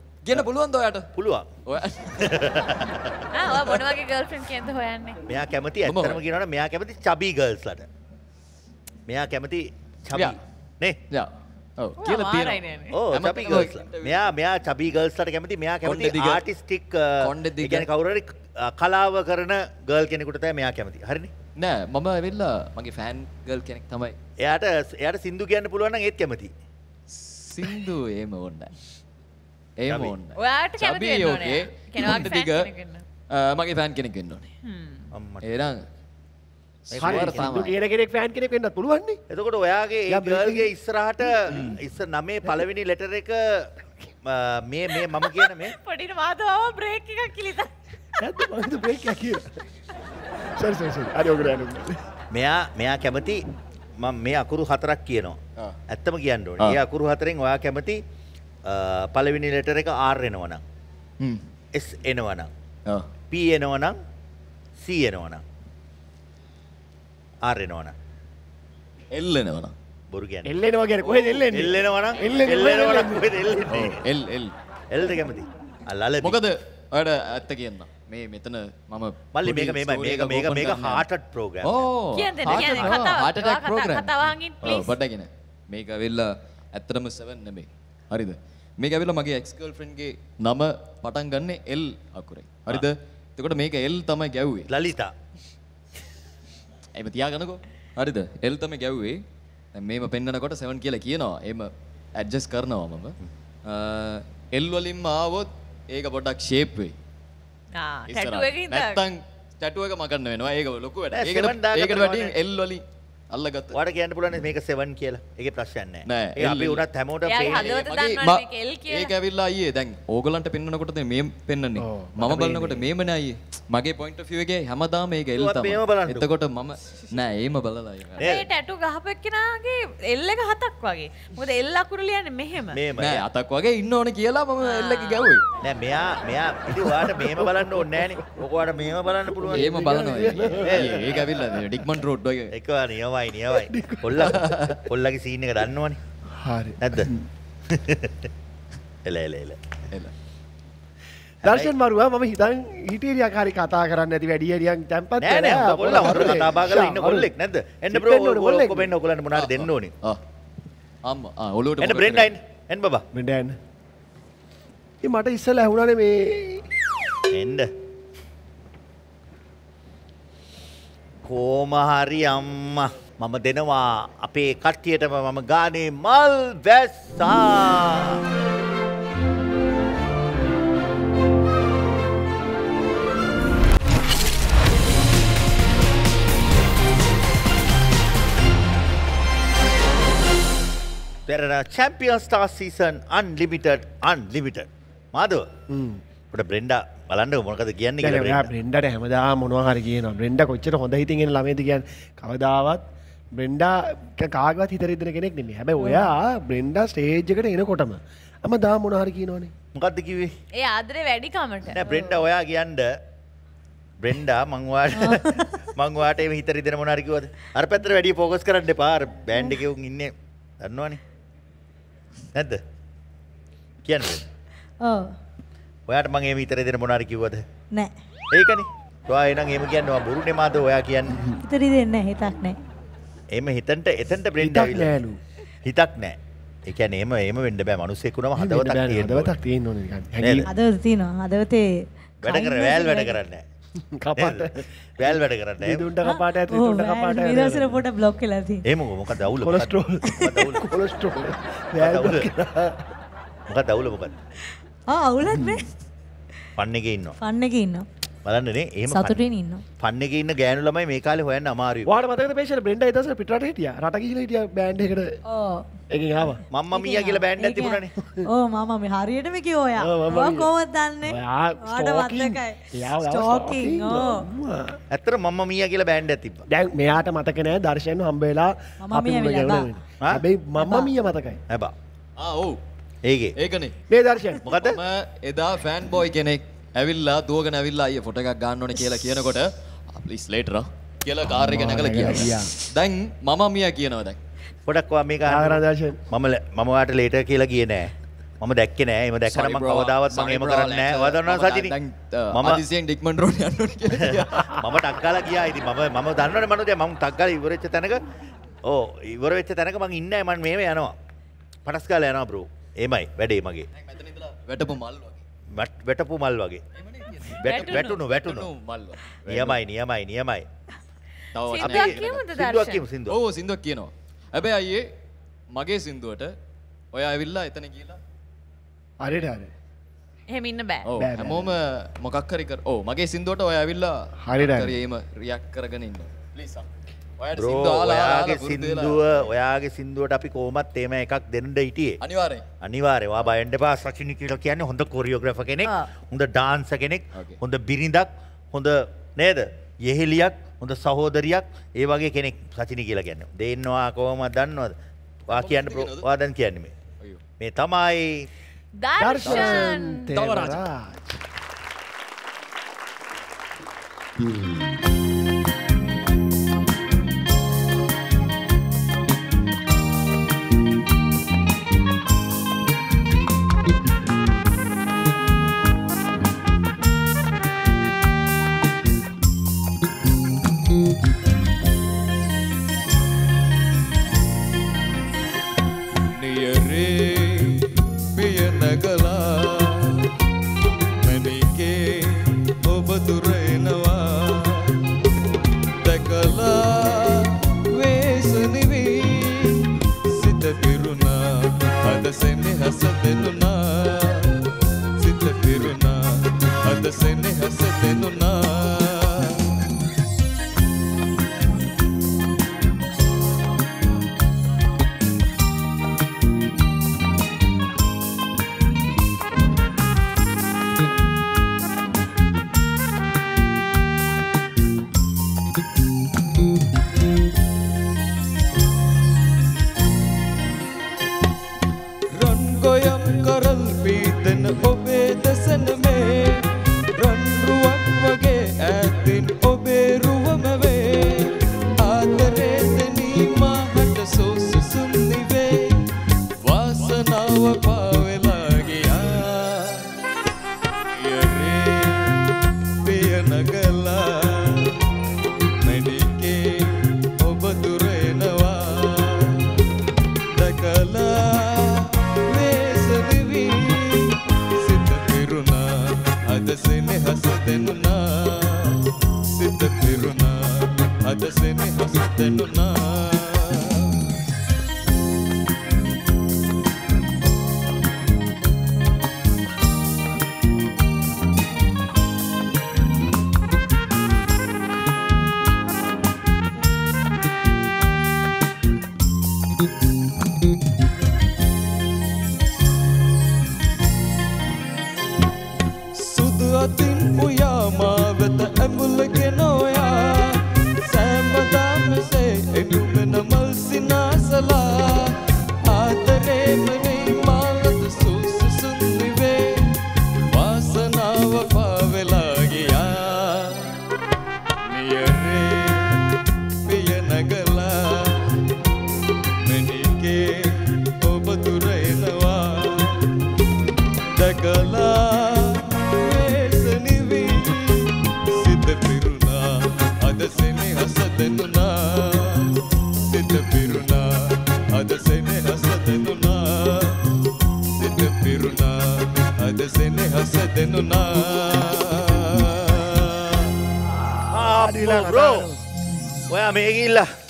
කියන්න පුළුවන්ද ඔයාට පුළුවන් ඔයා ආ ඔයා මොන වගේ ගර්ල්ෆ්‍රෙන්ඩ් කියනද හොයන්නේ මෙයා කැමති ඇත්තම කියනවනම් මෙයා කැමති chubby girls ලට මෙයා කැමති chubby නේ යා ඔව් කියලා තියෙනවා ඔව් chubby girls මෙයා මෙයා chubby girls ලට කැමති මෙයා කැමති artistic ඒ කියන්නේ කවුරු හරි කලාව කරන ගර්ල් කෙනෙකුට තමයි මෙයා කැමති. හරිනේ? නෑ මම ඇවිල්ලා මගේ ෆෑන් ගර්ල් කෙනෙක් තමයි. එයාට එයාට සින්දු කියන්න පුළුවන් නම් ඒත් කැමතියි. සින්දු එහෙම ඕනේ. එහෙම ඕනේ. ඔයාට කැමති වෙන්න ඕනේ. කෙනෙක් ෆෑන් කෙනෙක් වෙන්න. මගේ ෆෑන් කෙනෙක් වෙන්න ඕනේ. අම්මට. එහෙනම් සින්දු කියන කෙනෙක් ෆෑන් කෙනෙක් වෙන්නත් පුළුවන් නේ. එතකොට ඔයාගේ ඒ ගර්ල් ගේ ඉස්සරහට ඉස්ස නමේ පළවෙනි ලෙටර් එක මේ මේ මම කියන මේ පොඩිට මාතවව බ්‍රේක් එකක් කිලිතා. නැද්ද මන්ද බ්‍රේක් එකක් කියලා. සර් සර් සර් හරි ඔගොල්ලෝ. මෙයා මෙයා කැමති මම මේ අකුරු හතරක් කියනවා. ඇත්තම කියන්න ඕනේ. මේ අකුරු හතරෙන් ඔයා කැමති පළවෙනි ලෙටර් එක R එනවනම්. හ්ම්. S එනවනම්. ඔව්. P එනවනම්. C එනවනම්. R එනවනම්. L එනවනම්. බොරු කියන්නේ. L එනවා කියන්නේ කොහෙද L එන්නේ? L එනවනම්. L එනවනම් කොහෙද L එන්නේ? L L. L ද කැමති. අල්ලලේ. මොකද ඔයාට ඇත්ත කියන්න මේ මෙතන මම මල්ලි මේක මේ මේක මේක මේක heart attack program. ඕ කියන්නේ කියන්නේ කතාව heart attack program. කතාව අහගින් please. බඩගෙන මේක වෙලා ඇත්තටම seven නෙමෙයි. හරිද? මේක ඇවිල්ලා මගේ ex girlfriend ගේ නම පටන් ගන්න L අකුරෙන්. හරිද? එතකොට මේක L තමයි ගැව්වේ. ලලිතා. එහෙම තියාගන්නකෝ. හරිද? L තමයි ගැව්වේ. දැන් මේව පෙන්නකොට seven කියලා කියනවා. එහෙම adjust කරනවා මම. L වලින්ම ආවොත් ඒක පොඩක් shape වෙයි. ආ tattoo එකකින්ද? නැත්තම් tattoo එක මකන්න වෙනවා. ඒක ලොකු වැඩක්. ඒකට ඒකට වැඩියෙන් L වලින් අල්ලගත්තා. ඔයාට කියන්න පුළුවන් මේක seven කියලා. ඒකේ ප්‍රශ්නයක් නැහැ. නෑ. අපි උනත් හැමෝටම පේන්නේ. ඒක ඇවිල්ලා අයියේ දැන් ඕගලන්ට පෙන්වනකොට මේ පෙන්නන්නේ. මම බලනකොට මේමනේ අයියේ. මගේ point of view එකේ හැමදාම මේක L තමයි. එතකොට මම නෑ එහෙම බලලා ඒක. මේ tattoo ගහපෙන්නාගේ L එක හතක් වගේ. මොකද L අකුරු ලියන්නේ මෙහෙම. නෑ හතක් වගේ ඉන්න ඕනේ කියලා මම L එක ගැව්වේ. නෑ මෙයා මෙයා ඉතින් ඔයාට මෙහෙම බලන්න ඕනේ නෑනේ. ඔයාට මෙහෙම බලන්න පුළුවන්. එහෙම බලනවා. ඒක ඇවිල්ලා ඩිග්මන්ඩ් රෝඩ් වගේ. එකවා නියම I know I. Polla, polla ki scene ka danno ani. Hari. Nadda. Ela ela ela. Ela. Darshan maruwa, mama hitan hitiriya kari katha karanne thi wedi eriyan tempat. Ne ne. Polla maru katha bagala inna kollek nadda. Enna bro ko benna okolana monara denno ne. Ah. Amma ah oluwata. Enna Brendan. En baba. Brendan. E mata issala hunane me enna කොහොම හරි අම්මා මම දෙනවා අපේ කට්ටියටම මම ගානේ මල් වැස්සා There are Champion Stars Season Unlimited Unlimited මාදව අපිට බ්‍රෙන්ඩා බලන්න මොකද කියන්නේ කියලා බ්‍රෙන්ඩා බ්‍රෙන්ඩාට හැමදාම මොනවා හරි කියනවා බ්‍රෙන්ඩා කොච්චර හොඳ හිතින් එන ළමයිද කියන්නේ කවදාවත් බ්‍රෙන්ඩා කාගවත් හිතරේ දෙන කෙනෙක් නෙමෙයි හැබැයි ඔයා බ්‍රෙන්ඩා ස්ටේජ් එකට එනකොටම හැමදාම මොනවා හරි කියනෝනේ මොකද්ද කිව්වේ ඒ ආදරේ වැඩි කමට නෑ බ්‍රෙන්ඩා ඔයා කියන්න බ්‍රෙන්ඩා මං ඔයාට මං ඔයාට මේ හිතරේ දෙන මොනවා හරි කිව්වද අර පැත්තට වැඩි ફોකස් කරන්න එපා අර බෑන්ඩ් එකේ උන් ඉන්නේ දන්නවනේ නැද්ද කියන්නේ ඔව් ඔයාට මම එහෙම හිතරේ දෙන මොනාරි කිව්වද? නෑ. ඒකනේ. ඔයා එනං එහෙම කියන්නේ ඔයා බොරුනේ මාද ඔයා කියන්නේ. හිතරේ දෙන්නේ නැහැ හිතක් නැහැ. එහෙම හිතන්ට එතනට බ්‍රෙන්ඩ් ආවිලා. හිතක් නැහැ. ඒ කියන්නේ එහෙම එහෙම වෙන්න බෑ. මිනිස්සෙක් වුණාම හදවතක් තියෙන්න ඕනේ. හදවතක් තියෙන්න ඕනේ නිකන්. හදවත තියෙනවා. හදවතේ වැඩ කර වැල් වැඩ කරන්නේ නැහැ. කපාට වැල් වැඩ කරන්නේ නැහැ. දුණ්ඩ කපාට ඇතුලේ දුණ්ඩ කපාට. නිරසර පොට බ්ලොක් කියලා තියෙන්නේ. එහෙම මොකද අවුල? කොලෙස්ටරෝල්. අවුල කොලෙස්ටරෝල්. වැල් මොකද අවුල මොකද? අවුලක් නේ ෆන් එකේ ඉන්නවා ෆන් එකේ ඉන්නවා බලන්නනේ එහෙම සතුටින් ඉන්නවා ෆන් එකේ ඉන්න ගෑනු ළමයි මේ කාලේ හොයන්න අමාරුයි ඔයාට මතකද පේෂල් බ්‍රෙන්ඩා ඒ දවස්වල පිටරට හිටියා රට ගිහිල්ලා හිටියා බෑන්ඩ් එකකට ඔව් එකෙන් ආවා මම්මා මීයා කියලා බෑන්ඩ් එකක් තිබුණානේ ඔව් මම්මා මේ හරියටම කිව්වා ඔයා ඔයා කොහොමද දන්නේ ඔයාට වදකයි ස්ටෝකින් ඔව් ඇත්තට මම්මා මීයා කියලා බෑන්ඩ් එකක් තිබ්බා දැන් මෙයාට මතක නෑ දර්ශන් හම්බ වෙලා අපි මුගලගෙන හැබැයි මම්මා මීයා මතකයි හැබැයි ආ ඔව් ඒකේ ඒකනේ මේ දර්ශන් මොකද මම එදා ෆෑන් බොයි කෙනෙක් ඇවිල්ලා දුවගෙන ඇවිල්ලා අයියේ ෆොටෝ එකක් ගන්න ඕනේ කියලා කියනකොට ප්ලීස් ලේටර් කියලා කාර් එක නැගලා කියනවා දැන් මම මියා කියනවා දැන් පොඩක් ඔයා මේක ආගරන දර්ශන් මම මම ඔයාට ලේටර් කියලා කියේ නෑ මම දැක්කේ නෑ එහෙම දැක්කම මම කවදාවත් මම එහෙම කරන්නේ නෑ ඔයා දන්නවද සතිනේ මම අදිසියෙන් ඩිග්මන්ඩ් රෝඩ් යන්න ඕනේ කියලා මම ටක් ගාලා ගියා ඉතින් මම මම දන්නවනේ මනෝදේ මම ටක් ගාලා ඉවර වෙච්ච තැනක ඕ ඉවර වෙච්ච තැනක මං ඉන්නේ නෑ මම මේව යනවා පටස් ගාලා යනවා බ්‍රෝ එමයි වැඩේ මගේ වැටපු මල් වගේ වැටපු මල් වගේ වැටුණු වැටුණු මල් වගේ නියමයි නියමයි නියමයි සින්දුවක් කියමු සින්දුවක් ඕ සින්දුවක් කියනවා හැබැයි අයියේ මගේ සින්දුවට ඔයා ඇවිල්ලා එතන ගිහලා හරියට හරියට එහෙම ඉන්න බෑ ඔව් හැමෝම මොකක් හරි කර ඕ මගේ සින්දුවට ඔයා ඇවිල්ලා හරියට හරියට එහෙම රියැක්ට් කරගෙන ඉන්න ප්ලීස් ඔයාට සින්දුව ඔයාගේ සින්දුව ඔයාගේ සින්දුවට අපි කොහොමත් එහෙම එකක් දෙන්න හිටියේ අනිවාර්යෙන් අනිවාර්යෙන් ඔයා බයෙන් දෙපා සචිනි කියලා කියන්නේ හොඳ කොරියෝග්‍රාෆර් කෙනෙක් හොඳ ඩාන්සර් කෙනෙක් හොඳ බිරිඳක් හොඳ නේද යෙහෙලියක් හොඳ සහෝදරියක් ඒ වගේ කෙනෙක් සචිනි කියලා කියන්නේ දෙන්නවා කොහොමද දන්නවද ඔයා කියන්නේ බ්‍රෝ ඔයා දැන් කියන්නේ මේ මේ තමයි දර්ශන් තවරාජ් Thank you.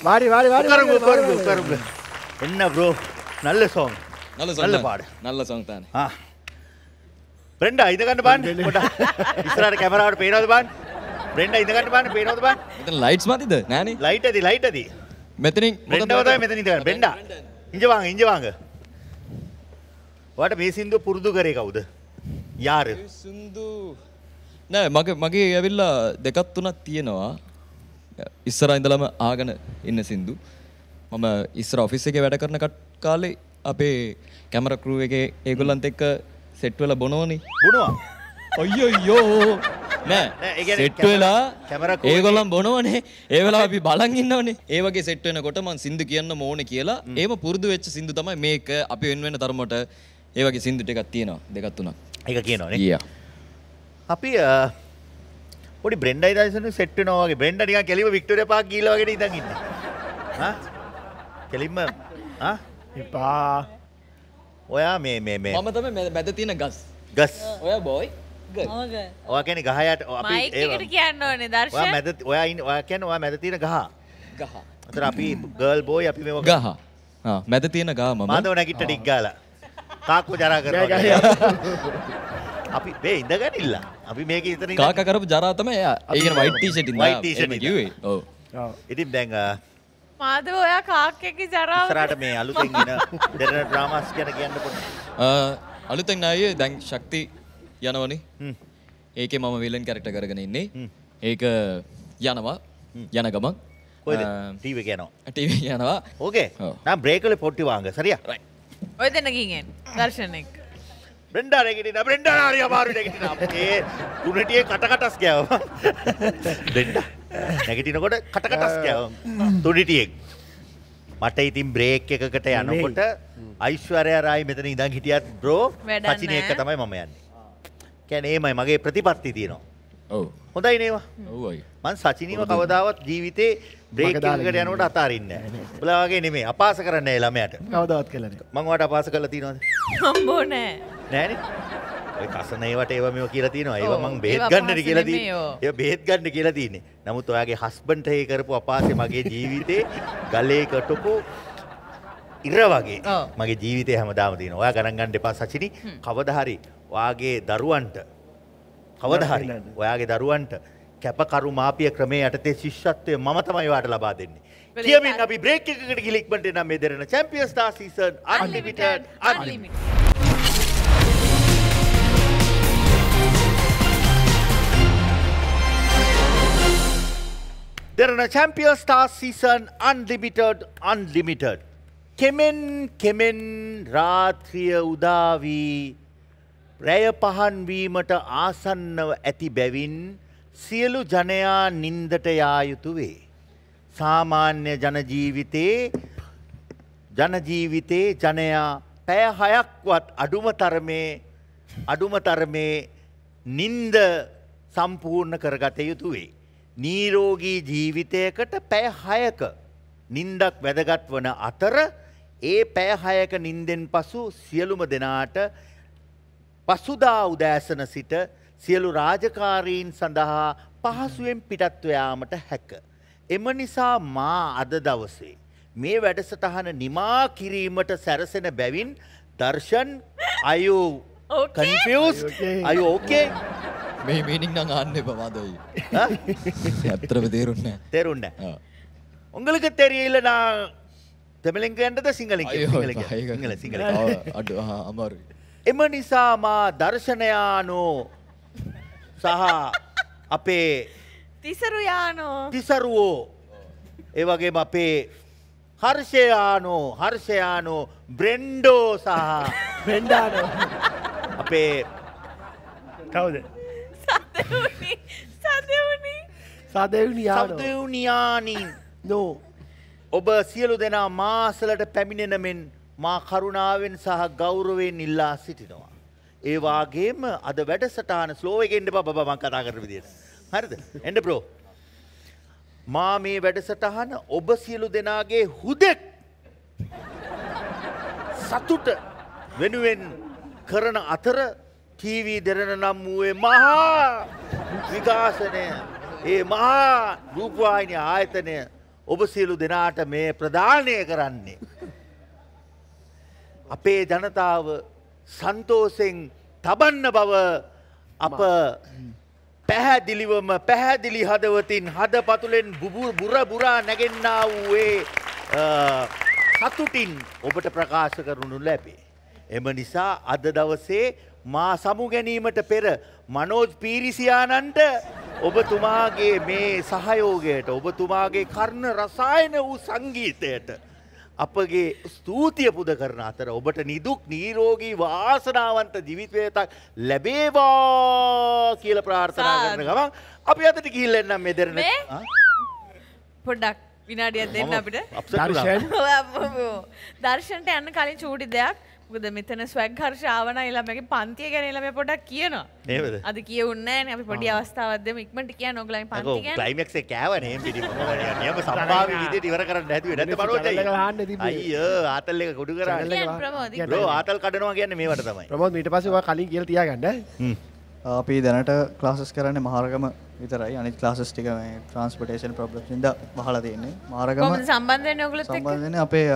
வாடி வாடி வாடி உட்காருங்க உட்காருங்க உட்காருங்க என்ன ப்ரோ நல்ல சாங் நல்ல சாங் நல்ல பாடு நல்ல சாங் தானே ஆ பிரண்டா இத கண்டு பான் போடா இஸ்ராட கேமராவோட பேனோது பான் பிரண்டா இத கண்டு பான் பேனோது பான் මෙතන ලයිට්ස් මතිද නෑනේ ලයිට් ඇති ලයිට් ඇති මෙතනින් ප්‍රண்டාවදා මෙතනින් ඉඳ ගන්න பிரண்டා ඉnje வாங்க ඉnje வாங்க ඔයාට මේ සින්දුව පුරුදු කරේ කවුද යාර සින්දු නෑ මගේ මගේ ඇවිල්ලා දෙකක් තුනක් තියෙනවා ඉස්සරහ ඉඳලම ආගෙන ඉන්න සින්දු මම ඉස්සර ඔෆිස් එකේ වැඩ කරන කාලේ අපේ කැමරා ක්‍රූ එකේ ඒගොල්ලන්ත් එක්ක සෙට් වෙලා බොනෝනේ බොනවා අයියෝ අයියෝ නෑ සෙට් වෙලා කැමරා ක්‍රූ ඒගොල්ලන් බොනෝනේ ඒ වෙලාව අපි බලන් ඉන්නෝනේ ඒ වගේ සෙට් වෙනකොට මම සින්දු කියන්න ඕනේ කියලා ඒම පුරුදු වෙච්ච සින්දු තමයි මේක අපි වෙන වෙන තරමට ඒ වගේ සින්දු ටිකක් තියෙනවා දෙකක් තුනක් ඒක කියනවනේ ඊයා අපි What is Brenda? I said set to know. Brenda, you can Victoria Park. You can get it. Huh? Kelima. Huh? Papa. Oh yeah, me, me, me. Mama, that me, me, that thing is Gus. Gus. Oh yeah, boy. Good. Oh good. Oh yeah, can you gaha yat? Mike, you can get no, ne Darshan. Oh yeah, me that. Oh yeah, in. Oh yeah, can. Oh yeah, me that thing is gaha. Gaha. So, api girl, boy, api me. Gaha. Ah, me that thing is gaha, mama. Madhu na kitta digala. Kaku jara karo. අපි මේ ඉඳගෙන இல்ல අපි මේක ඉතන කාකා කරපු ජරා තමයි එයා ඒ කියන white t-shirt ඉඳලා white t-shirt කිව්වේ ඔව් ඔව් ඉතින් දැන් මාදව ඔයා කාක්කේගේ ජරාව ඉස්සරහට මේ අලුතෙන් එන දෙරණ ඩ්‍රාමාස් ගැන කියන්න පොඩ්ඩක් අ අලුතෙන් ආයේ දැන් ශක්ති යනවනේ හ්ම් ඒකේ මම villain character කරගෙන ඉන්නේ හ්ම් ඒක යනවා යන ගමන් කොහෙද ටීවී එක යනවා ටීවී එක යනවා ඕකේ නම් break වල පොට්ටි වාංග සරියා right ඔය දෙන්න ගිහින් දර්ශනෙක් Brenda regitin, Brenda nariya baru regitin. Apne unity katakatas kya ho? Brenda regitin ko da katakatas kya ho? Unity. Matai team break ke kagate ano ko da Aishwarya Rai metan idang hitiya bro. Sachi ne ekka tamai mama yanne. Kya ne mai mage pratipatti dino. Oh. Hondai ne wa. Oh ay. Man sachi ne wa kavadawat jeevite break ke kagate ano ko da atarinne. Bula wage ne me apasa karanne lameyata. Kavadawat kelane. Man wata apasa kala dino. Mambo ne. Nani? Oye kasana eva te eva mewa kila thiyena. Eva mang behet ganna ne kila thiyenne. Eva behet ganna kila thiyenne. Namuth oyage husband e karapu apase mage jeevithe gale katupu ඉරවගේ මගේ ජීවිතේ හැමදාම තියෙනවා. ඔයා ගණන් ගන්න එපා සචිනි. කවදා හරි ඔයාගේ දරුවන්ට කවදා හරි ඔයාගේ දරුවන්ට කැපකරු මාපිය ක්‍රමයේ යටතේ ශිෂ්‍යත්වය මම තමයි ඔයාට ලබා දෙන්නේ. කියමින් අපි break එකකට ගිහින් ඉක්මනට එනවා මේ Derana Champion Stars Season Unlimited Unlimited. දෙරණ Champion Stars Season Unlimited Unlimited. කෙමෙන් කෙමෙන් රාත්‍රිය උදා වී රැය පහන් වීමට ආසන්නව ඇති බැවින් සියලු ජනයා නින්දට යා යුතු වේ. සාමාන්‍ය ජන ජීවිතේ ජන ජීවිතේ ජනයා පැය හයක්වත් අඩුම තරමේ අඩුම තරමේ නින්ද සම්පූර්ණ කරගත යුතු වේ. නිරෝගී ජීවිතයකට පැය හයක නින්දක් වැදගත් වන අතර ඒ පැය හයක නින්දෙන් පසු සියලුම දෙනාට පසුදා උදෑසන සිට සියලු රාජකාරීන් සඳහා පහසුවෙන් පිටත්ව යාමට හැක. එම නිසා මා අද දවසේ මේ වැඩසටහන නිමා කිරීමට සැරසෙන බැවින් දර්ශන් අයෝ confused අයෝ ඕකේ මේ මීනින් නම් ආන්න එපා වදයි. ඇත්තටම තේරුන්නේ නැහැ. තේරුන්නේ නැහැ. உங்களுக்கு தெரியல நான் தமிழ்ங்கன்றத சிங்களங்க சிங்களங்க சிங்கள சிங்கள அட அமர் எமனிசாமா தர்ஷனயானோ සහ අපේ තිසරුයානෝ තිසරුවෝ ඒ වගේම අපේ හර්ෂයානෝ හර්ෂයානෝ බ්‍රෙන්ඩෝ සහ බ්‍රෙන්ඩානෝ අපේ කවුද සදෙවුනි සදෙවුනි සදෙවුනියානෝ සදෙවුනියානි No. ඔබ සියලු දෙනා මාසලට පැමිණෙන මෙන් මා කරුණාවෙන් සහ ගෞරවයෙන් ඉල්ලා සිටිනවා. ඒ වාගේම අද වැඩසටහන ස්ලෝ එකෙන් එන්න බබා මම කතා කරන විදියට. හරිද? එන්න බ්‍රෝ. මා මේ වැඩසටහන ඔබ සියලු දෙනාගේ හුදෙක් සතුට වෙනුවෙන් කරන අතර ටීවී දෙරණ නම් වූ මහා විකාශනය ඒ මහා රූපවාහිනී ආයතනය ඔබ සියලු දෙනාට මේ ප්‍රදානය කරන්නේ අපේ ජනතාව සන්තෝෂෙන් තබන්න බව අප පැහැදිලිවම පැහැදිලි හදවතින් හදපතුලෙන් බුර බුරා නැගෙන්නා වූ ඒ සතුටින් ඔබට ප්‍රකාශ කරනු ලැබේ. එම නිසා අද දවසේ මා සමු ගැනීමට පෙර මනෝජ් පීරිසියානන්ට ඔබතුමාගේ මේ සහයෝගයට ඔබතුමාගේ කර්ණ රසායන වූ සංගීතයට අපගේ ස්තුතිය පුද කරන අතර ඔබට නිදුක් නිරෝගී වාසනාවන්ත ජීවිතයක් ලැබේවා කියලා ප්‍රාර්ථනා කරන ගමන් අපි අතට ගිහිල්ලා එන්නම් මේ දෙරණ පොඩ්ඩක් විනාඩියක් දෙන්න අපිට දර්ශන් දර්ශන්ට යන්න කලින් චූටි දෙයක් මොකද මෙතන ස්වැග් හර්ෂ ආවන ළමයාගේ පන්තිය ගැන ළමයා පොඩක් කියනවා. නේද? අද කියවුන්නේ නැහැ නේ අපි පොඩි අවස්ථාවක් දෙමු ඉක්මනට කියන ඕගලගේ පන්ති ගැන. ඔව් ක්ලයිමැක්ස් එක කෑවනේ එම් පිටි මොකද කියන්නේ. නියම සම්භාව්‍ය විදිහට ඉවර කරන්න හැදුවේ නැත්නම් බලන්න. අයියෝ ආතල් එක කුඩු කරා. බ්‍රෝ ආතල් කඩනවා කියන්නේ මේවට තමයි. ප්‍රමෝද් ඊට පස්සේ ඔයා කලින් කියලා තියාගන්න ඈ. අපි දැනට ක්ලාසස් කරන්නේ මහරගම විතරයි. අනිත් ක්ලාසස් ටික මේ ට්‍රාන්ස්පෝටේෂන් ප්‍රොබ්ලම්ස් ඉඳ වහලා තියෙන්නේ. මහරගම කොහොමද සම්බන්ධ වෙන්නේ ඔයගොල්ලොත් එක්ක? සම්බන්ධ වෙන්නේ අපේ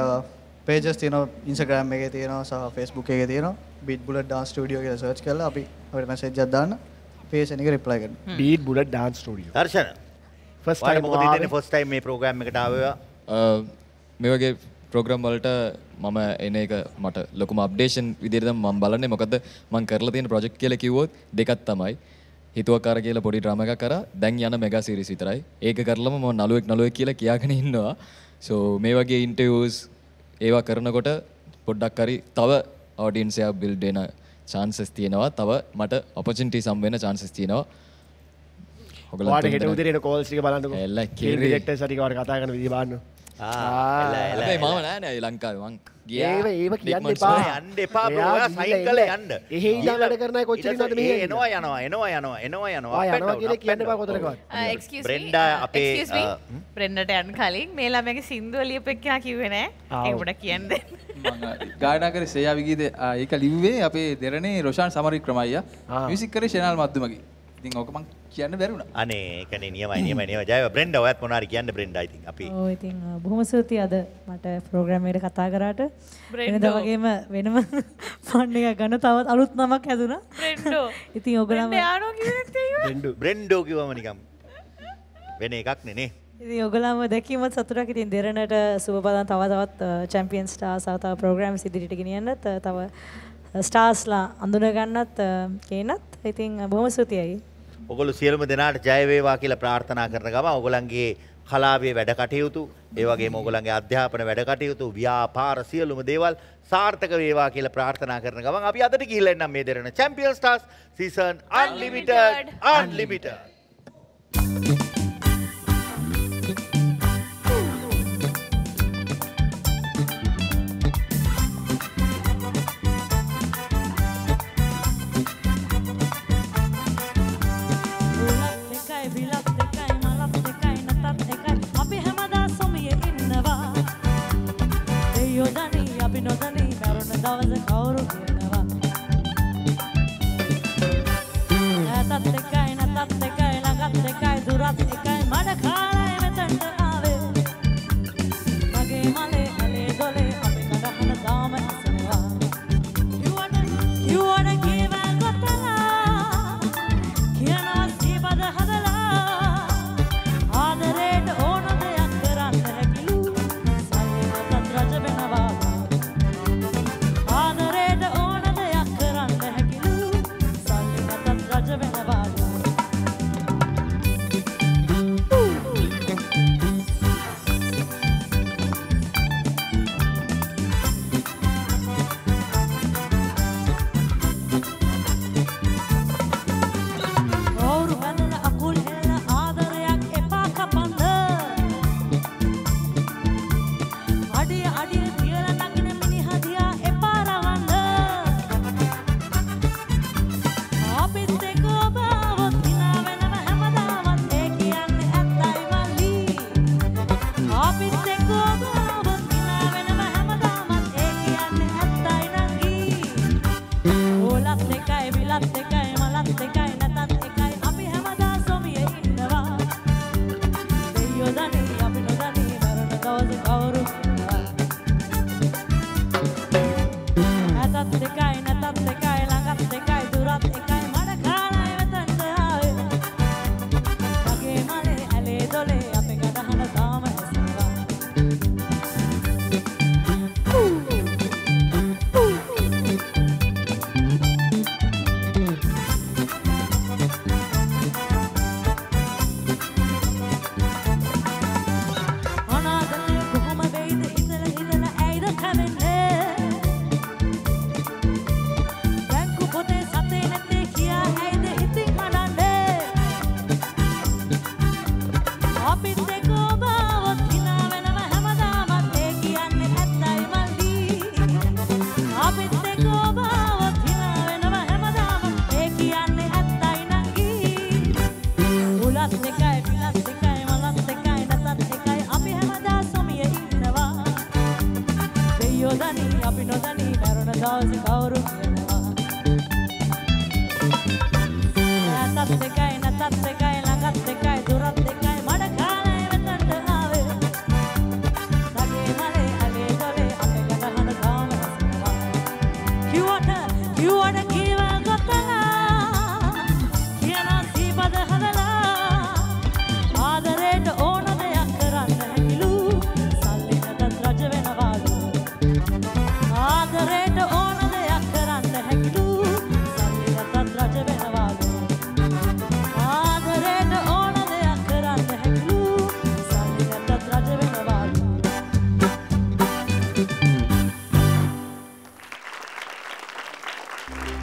pages තියෙනවා Instagram එකේ තියෙනවා සහ Facebook එකේ තියෙනවා Beat Bullet Dance Studio කියලා search කරලා අපි අපිට message එකක් දාන්න page එක reply කරනවා Beat Bullet Dance Studio දර්ශන first time මොකද ඉතින් first time මේ program එකට ආවා මේ වගේ program වලට මම එන එක මට ලොකුම updation විදියට තමයි මම බලන්නේ මොකද මම කරලා තියෙන project කියලා කිව්වොත් දෙකක් තමයි හිතුවක්කාර කියලා පොඩි drama එකක් කරා දැන් යන mega series විතරයි ඒක කරලම මම නළුවෙක් නළුවෙක් කියලා කියාගෙන ඉන්නවා so මේ වගේ interviews ඒවා කරනකොට පොඩ්ඩක් හරි තව audience එකක් build වෙන chances තියෙනවා. තව මට opportunity සම් වෙන chances තියෙනවා. ඔයගොල්ලෝ වාට හෙට උදේ එන calls ටික බලන්නකෝ. එල්ලා කී rejectors හරි කවර කතා කරන විදිහ බලන්න. ආ එල්ලා එල්ලා. මේ මම නෑ නෑ ලංකාවේ මං ගියා. ඒව ඒව කියන්න එපා. යන්න එපා බෝ. ඔයා සයිකල් යන්න. එහෙ ඉඳන් වැඩ කරන අය කොච්චර ඉන්නවද මෙහෙ? එනවා යනවා එනවා යනවා එනවා යනවා. ආ යනවා කියලා කියන්න එපා කොතරකවත්. excuse me. බ්‍රෙන්ඩා අපේ excuse me. බ්‍රෙන්ඩාට යන්න කලින් මේ ළමයාගේ සින්දුව ලියපෙක්කා කිව්වේ නෑ. ඒකට කියන්න දෙන්න. මම ගායනා කරේ සේයාවිගේ ඒක ලිව්වේ අපේ දෙරණේ රොෂාන් සමරික්‍රම අයියා. මියුසික් කරේ ෂෙනල් මද්දුමගේ. ඉතින් ඕක මම කියන්න බැරි වුණා. අනේ ඒකනේ නියමයි නියමයි නියමයි. ජයව බ්‍රෙන්ඩා ඔයත් මොනාරි කියන්න බ්‍රෙන්ඩා I think අපි. ඔව් ඉතින් බොහොම ස්තුතියි අද මට ප්‍රෝග්‍රෑම් එකට කතා කරාට. වෙනද වගේම වෙනම ෆන් එකක් ගන්න තවත් අලුත් නමක් හැදුනා. බ්‍රෙන්ඩෝ. ඉතින් ඕගොල්ලෝ බ්‍රෙන්ඩෝ කියනත් ඒක. බ්‍රෙන්ඩෝ බ්‍රෙන්ඩෝ කිව්වම නිකම් වෙන එකක් නේ නේ. ඉතින් ඔයගොල්ලන්ව දැකීමත් සතුටක්. ඉතින් දෙරණට සුබ බලන්න තව තවත් චැම්පියන් ස්ටාර්ස් ආව තව ප්‍රෝග්‍රෑම්ස් ඉදිරියට ගෙනියන්නත් තව ස්ටාර්ස්ලා අඳුන ගන්නත් කේනත් ඉතින් බොහොම ස්තුතියි. ඔයගොල්ලෝ සියලුම දෙනාට ජය වේවා කියලා ප්‍රාර්ථනා කරන ගම ඔයගොල්ලන්ගේ කලාවේ වැඩ කටයුතු, ඒ වගේම ඔයගොල්ලන්ගේ අධ්‍යාපන වැඩ කටයුතු, ව්‍යාපාර සියලුම දේවල් සාර්ථක වේවා කියලා ප්‍රාර්ථනා කරන ගම අපි අදට ගිහිල්ලා එන්නම් මේ Derana champion stars season unlimited unlimited. Thank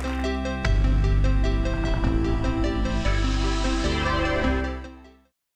you.